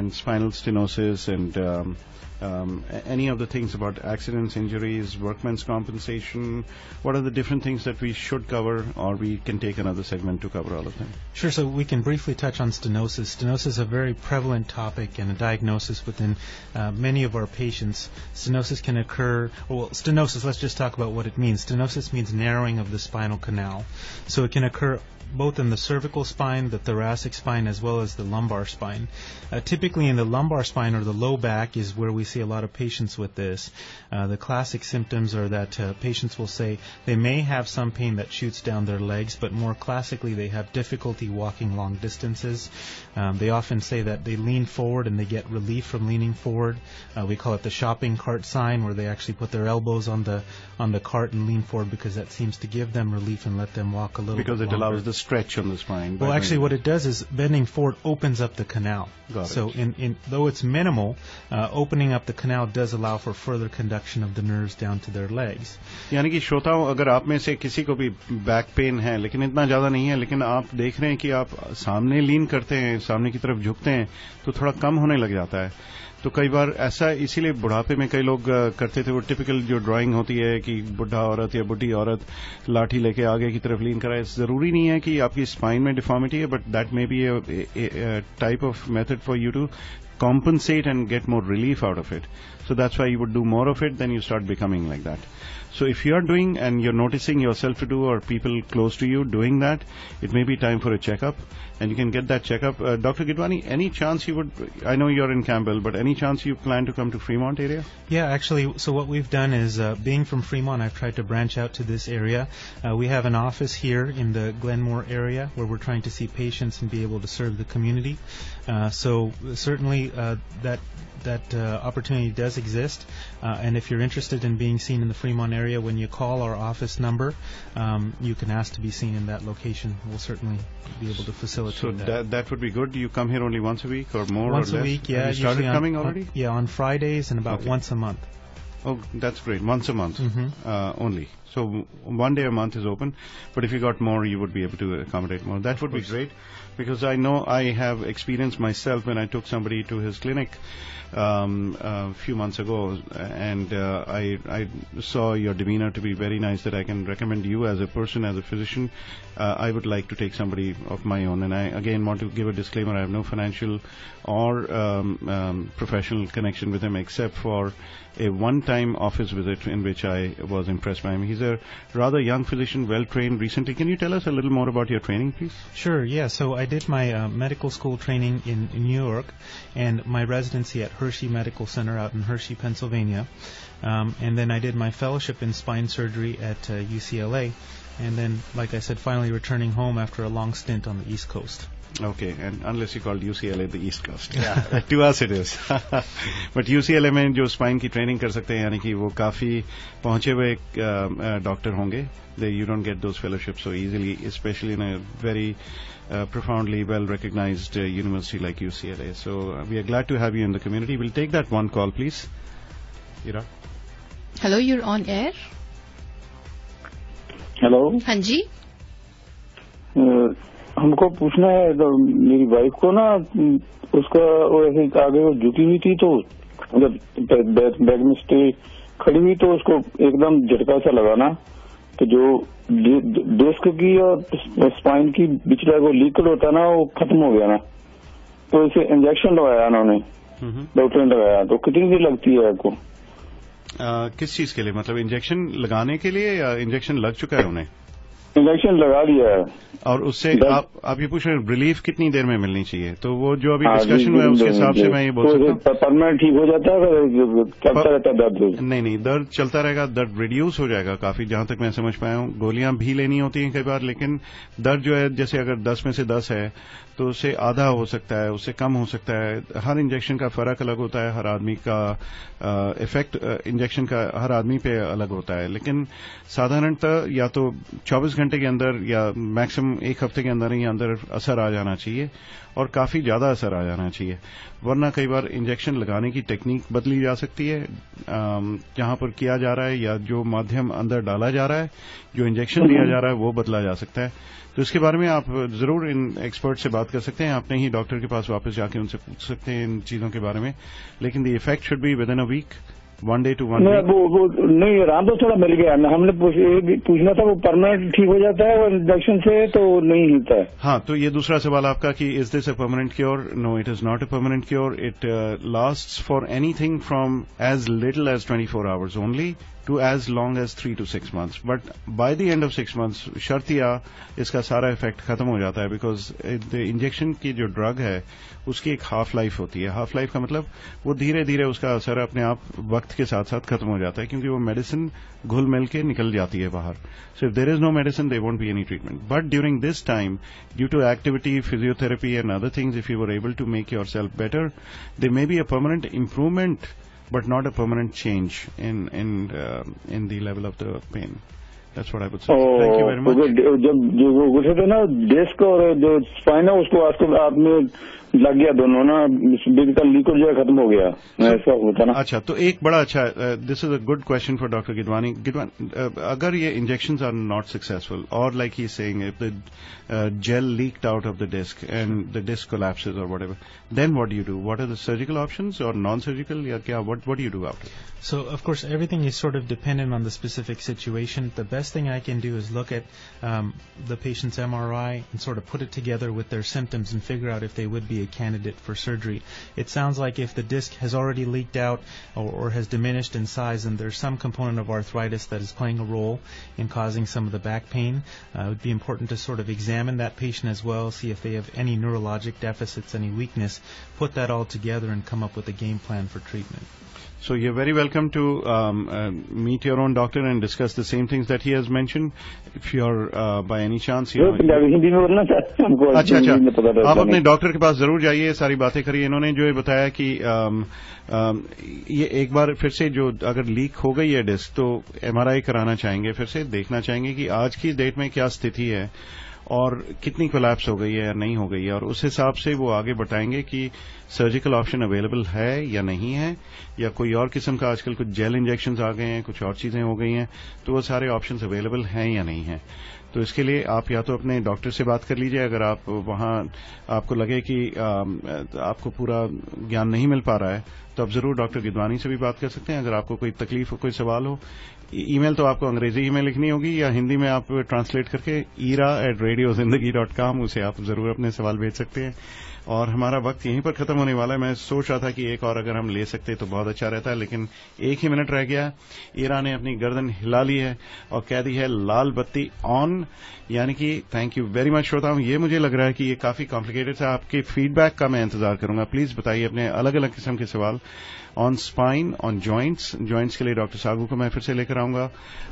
and spinal stenosis, and Um, Um, any of the things about accidents, injuries, workman's compensation. What are the different things that we should cover, or we can take another segment to cover all of them? Sure, so we can briefly touch on stenosis. Stenosis is a very prevalent topic and a diagnosis within uh, many of our patients. Stenosis can occur, well, stenosis, let's just talk about what it means. Stenosis means narrowing of the spinal canal. So it can occur both in the cervical spine, the thoracic spine, as well as the lumbar spine. Uh, typically in the lumbar spine or the low back is where we see a lot of patients with this. Uh, the classic symptoms are that uh, patients will say they may have some pain that shoots down their legs, but more classically they have difficulty walking long distances. Um, they often say that they lean forward and they get relief from leaning forward. Uh, we call it the shopping cart sign, where they actually put their elbows on the on the cart and lean forward, because that seems to give them relief and let them walk a little because bit Because it longer. allows the stretch on the spine. Well, actually what it does is bending forward opens up the canal. Got so it. In, in, though it's minimal, uh, opening up the canal does allow for further conduction of the nerves down to their legs. यानी कि श्रोताओं, अगर आप में से किसी को भी back pain है, लेकिन इतना ज़्यादा नहीं है, लेकिन आप देख रहे हैं कि आप सामने lean करते हैं, सामने की तरफ झुकते हैं, तो थोड़ा कम होने लग जाता है. तो कई बार ऐसा इसीलिए बुढ़ापे में कई लोग करते थे, वो टिपिकल जो ड्राइंग होती है कि बुढ़ा औरत या बूढ़ी औरत लाठी लेके आगे की तरफ लीन कराए. जरूरी नहीं है कि आपकी स्पाइन में डिफॉर्मिटी है, but that may be a type of method for you to compensate and get more relief out of it. So that's why you would do more of it, then you start becoming like that. So if you are doing and you're noticing yourself to do, or people close to you doing that, it may be time for a checkup, and you can get that checkup. Uh, Doctor Gidvani, any chance you would, I know you're in Campbell, but any chance you plan to come to Fremont area? Yeah, actually, so what we've done is, uh, being from Fremont, I've tried to branch out to this area. Uh, we have an office here in the Glenmore area where we're trying to see patients and be able to serve the community. Uh, so certainly Uh, that that uh, opportunity does exist, uh, and if you're interested in being seen in the Fremont area, when you call our office number, um, you can ask to be seen in that location. We'll certainly be able to facilitate so that. So that, that would be good. Do you come here only once a week or more once or less? Once a week, yeah. Have you started on, coming already? On, yeah, on Fridays and about okay. once a month. Oh, that's great. Once a month mm-hmm. uh, only. So one day a month is open, but if you got more, you would be able to accommodate more. That would be great, because I know I have experienced myself when I took somebody to his clinic um, a few months ago, and uh, I, I saw your demeanor to be very nice that I can recommend you as a person, as a physician. Uh, I would like to take somebody of my own, and I again want to give a disclaimer. I have no financial or um, um, professional connection with him except for a one-time office visit in which I was impressed by him. He's a rather young physician, well-trained recently. Can you tell us a little more about your training, please? Sure, yeah. So I did my uh, medical school training in, in New York, and my residency at Hershey Medical Center out in Hershey, Pennsylvania. Um, and then I did my fellowship in spine surgery at uh, U C L A. And then, like I said, finally returning home after a long stint on the East Coast. Okay, and unless you called U C L A the East Coast. Yeah. To us it is. But U C L A में जो spine की training कर सकते हैं, यानी कि वो काफी पहुंचे हुए doctor होंगे. You don't get those fellowships so easily, especially in a very uh, profoundly well-recognized uh, university like U C L A. So uh, we are glad to have you in the community. We'll take that one call, please. Ira. Hello, you're on air. Hello. Hanji. Uh, हमको पूछना है, तो मेरी wife को ना उसका वो ऐसे आगे वो झुकी हुई थी, तो जब बैक बैक में से खड़ी हुई तो उसको एकदम झटका सा लगा ना, तो जो डिस्क की और स्पाइन की बिचला वो लीकल होता ना, वो खत्म हो गया ना, तो इसे इंजेक्शन लगाया उन्होंने, डॉक्टर ने लगाया. तो कितनी देर लगती है आपको uh, किस चीज के लिए, मतलब इंजेक्शन लगाने के लिए या इंजेक्शन लग चुका है उन्हें? इंजेक्शन लगा लिया है. और उससे आप आप ये पूछ रहे हैं रिलीफ कितनी देर में मिलनी चाहिए, तो वो जो अभी डिस्कशन हुआ है उसके हिसाब से मैं ये बोल सकता हूँ परमानेंट ठीक हो जाता है, चलता रहता है दर्द? नहीं नहीं, दर्द चलता रहेगा, दर्द रिड्यूस हो जाएगा काफी, जहां तक मैं समझ पाया हूँ. गोलियां भी लेनी होती हैं कई बार, लेकिन दर्द जो है जैसे अगर दस में से दस है तो उससे आधा हो सकता है, उससे कम हो सकता है. हर इंजेक्शन का फर्क अलग होता है, हर आदमी का इफेक्ट इंजेक्शन का हर आदमी पे अलग होता है, लेकिन साधारणतः या तो चौबीस घंटे के अंदर या मैक्सिमम एक हफ्ते के अंदर ही अंदर असर आ जाना चाहिए, और काफी ज्यादा असर आ जाना चाहिए, वरना कई बार इंजेक्शन लगाने की टेक्निक बदली जा सकती है जहां पर किया जा रहा है, या जो माध्यम अंदर डाला जा रहा है, जो इंजेक्शन दिया जा रहा है वो बदला जा सकता है. तो इसके बारे में आप जरूर इन एक्सपर्ट से बात कर सकते हैं, अपने ही डॉक्टर के पास वापस जाके उनसे पूछ सकते हैं इन चीजों के बारे में, लेकिन the effect should be within a week, one day to one. वो वो नहीं, आराम तो थोड़ा मिल गया ना, हमने पूछना था वो परमानेंट ठीक हो जाता है और इंजेक्शन से तो नहीं होता है. हाँ, तो ये दूसरा सवाल आपका कि is this a permanent cure? No, it is not a permanent cure. It lasts for anything from as little as twenty four hours only to as long as three to six months. But by the end of six months, shartiya, iska sara effect khatam ho jata hai, because the injection ki jo drug hai, uski ek half life hoti hai. Half life ka matlab, wo dheere dheere uska asar apne aap waqt ke saath saath khatam ho jata hai, kyunki wo medicine ghul mil ke nikal jati hai bahar. So if there is no medicine, there won't be any treatment. But during this time, due to activity, physiotherapy and other things, if you were able to make yourself better, there may be a permanent improvement, but not a permanent change in in uh, in the level of the pain. That's what I would say. Oh, thank you very much. जब जो वो थे ना disc और जो spine है उसको आजकल आपने लग गया दोनों ना बिल्कुल लीकर जो खत्म हो गया ऐसा होता ना. अच्छा तो एक बड़ा अच्छा this is a good question for Doctor Gidvani. Gidvani uh, अगर ये injections are not successful, or like he's saying, if the uh, gel leaked out of the disc and the disc collapses or whatever, then what do you do? What are the surgical options or non-surgical? Yeah, what what do you do after? So of course everything is sort of dependent on the specific situation. The best thing I can do is look at um, the patient's M R I and sort of put it together with their symptoms and figure out if they would be a candidate for surgery. It sounds like if the disc has already leaked out or, or has diminished in size and there's some component of arthritis that is playing a role in causing some of the back pain, uh, it would be important to sort of examine that patient as well, see if they have any neurologic deficits, any weakness, put that all together and come up with a game plan for treatment. So you're very welcome to um, uh, meet your own doctor and discuss the same things that he has mentioned. If you're uh, by any chance, you know. अच्छा अच्छा आप अपने doctor के पास जरूर जाइए, सारी बातें करिए. इन्होंने जो ये बताया कि ये एक बार फिर से जो अगर लीक हो गई है डिस्क तो एमआरआई कराना चाहेंगे, फिर से देखना चाहेंगे कि आज की डेट में क्या स्थिति है और कितनी कोलैप्स हो गई है या नहीं हो गई है, और उस हिसाब से वो आगे बताएंगे कि सर्जिकल ऑप्शन अवेलेबल है या नहीं है, या कोई और किस्म का. आजकल कुछ जेल इंजेक्शंस आ गए हैं, कुछ और चीजें हो गई हैं, तो वो सारे ऑप्शंस अवेलेबल हैं या नहीं हैं. तो इसके लिए आप या तो अपने डॉक्टर से बात कर लीजिए, अगर आप वहां आपको लगे कि आ, आपको पूरा ज्ञान नहीं मिल पा रहा है तो आप जरूर डॉक्टर गिदवानी से भी बात कर सकते हैं. अगर आपको कोई तकलीफ हो, कोई सवाल हो, ईमेल तो आपको अंग्रेजी ईमेल लिखनी होगी या हिंदी में आप ट्रांसलेट करके Ira at radio Zindagi dot com, उसे आप जरूर अपने सवाल भेज सकते हैं. और हमारा वक्त यहीं पर खत्म होने वाला है. मैं सोच रहा था कि एक और अगर हम ले सकते तो बहुत अच्छा रहता है, लेकिन एक ही मिनट रह गया. ईरा ने अपनी गर्दन हिला ली है और कह दी है लाल बत्ती ऑन, यानी कि थैंक यू वेरी मच श्रोताओं. ये मुझे लग रहा है कि ये काफी कॉम्प्लिकेटेड था. आपके फीडबैक का मैं इंतजार करूंगा. प्लीज बताइए अपने अलग अलग किस्म के सवाल on spine, on joints. Joints के लिए डॉक्टर सागू को मैं फिर से लेकर आऊंगा.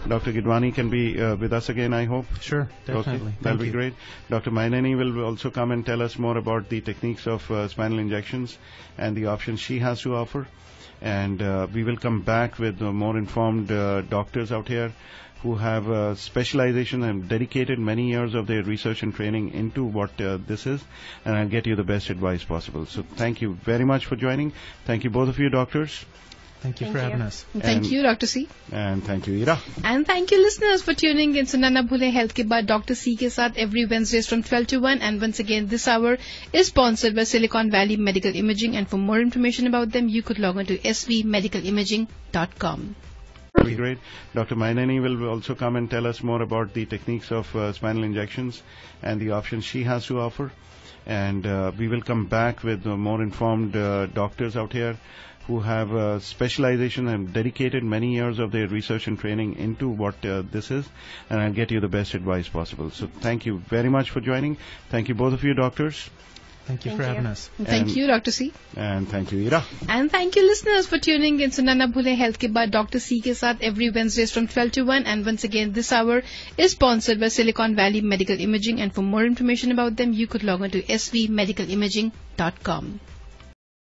Doctor Gidwani can be with us again, I hope. Sure, definitely, that be great. Doctor Maineni will also come and tell us more about the techniques of uh, spinal injections and the options she has to offer. And uh, we will come back with uh, more informed uh, doctors out here who have uh, specialization and dedicated many years of their research and training into what uh, this is, and I'll get you the best advice possible. So thank you very much for joining. Thank you both of you doctors. Thank you thank for you. having us. And thank you, Doctor C. And thank you, Ira. And thank you, listeners, for tuning in. Sunana Bhule Health Ki Baat, Doctor C ke saath every Wednesdays from twelve to one. And once again, this hour is sponsored by Silicon Valley Medical Imaging. And for more information about them, you could log on to s v medical imaging dot com. Great. Doctor Maineni will also come and tell us more about the techniques of uh, spinal injections and the options she has to offer. And uh, we will come back with uh, more informed uh, doctors out here who have uh, specialization and dedicated many years of their research and training into what uh, this is, and I'll get you the best advice possible. So thank you very much for joining. Thank you both of you doctors. Thank you thank for you. having us. And thank and you, Doctor C. And thank you, Ira. And thank you, listeners, for tuning in. Sunana Bhule Health Ki Baat, Doctor C ke saath every Wednesdays from twelve to one. And once again, this hour is sponsored by Silicon Valley Medical Imaging. And for more information about them, you could log on to s v medical imaging dot com.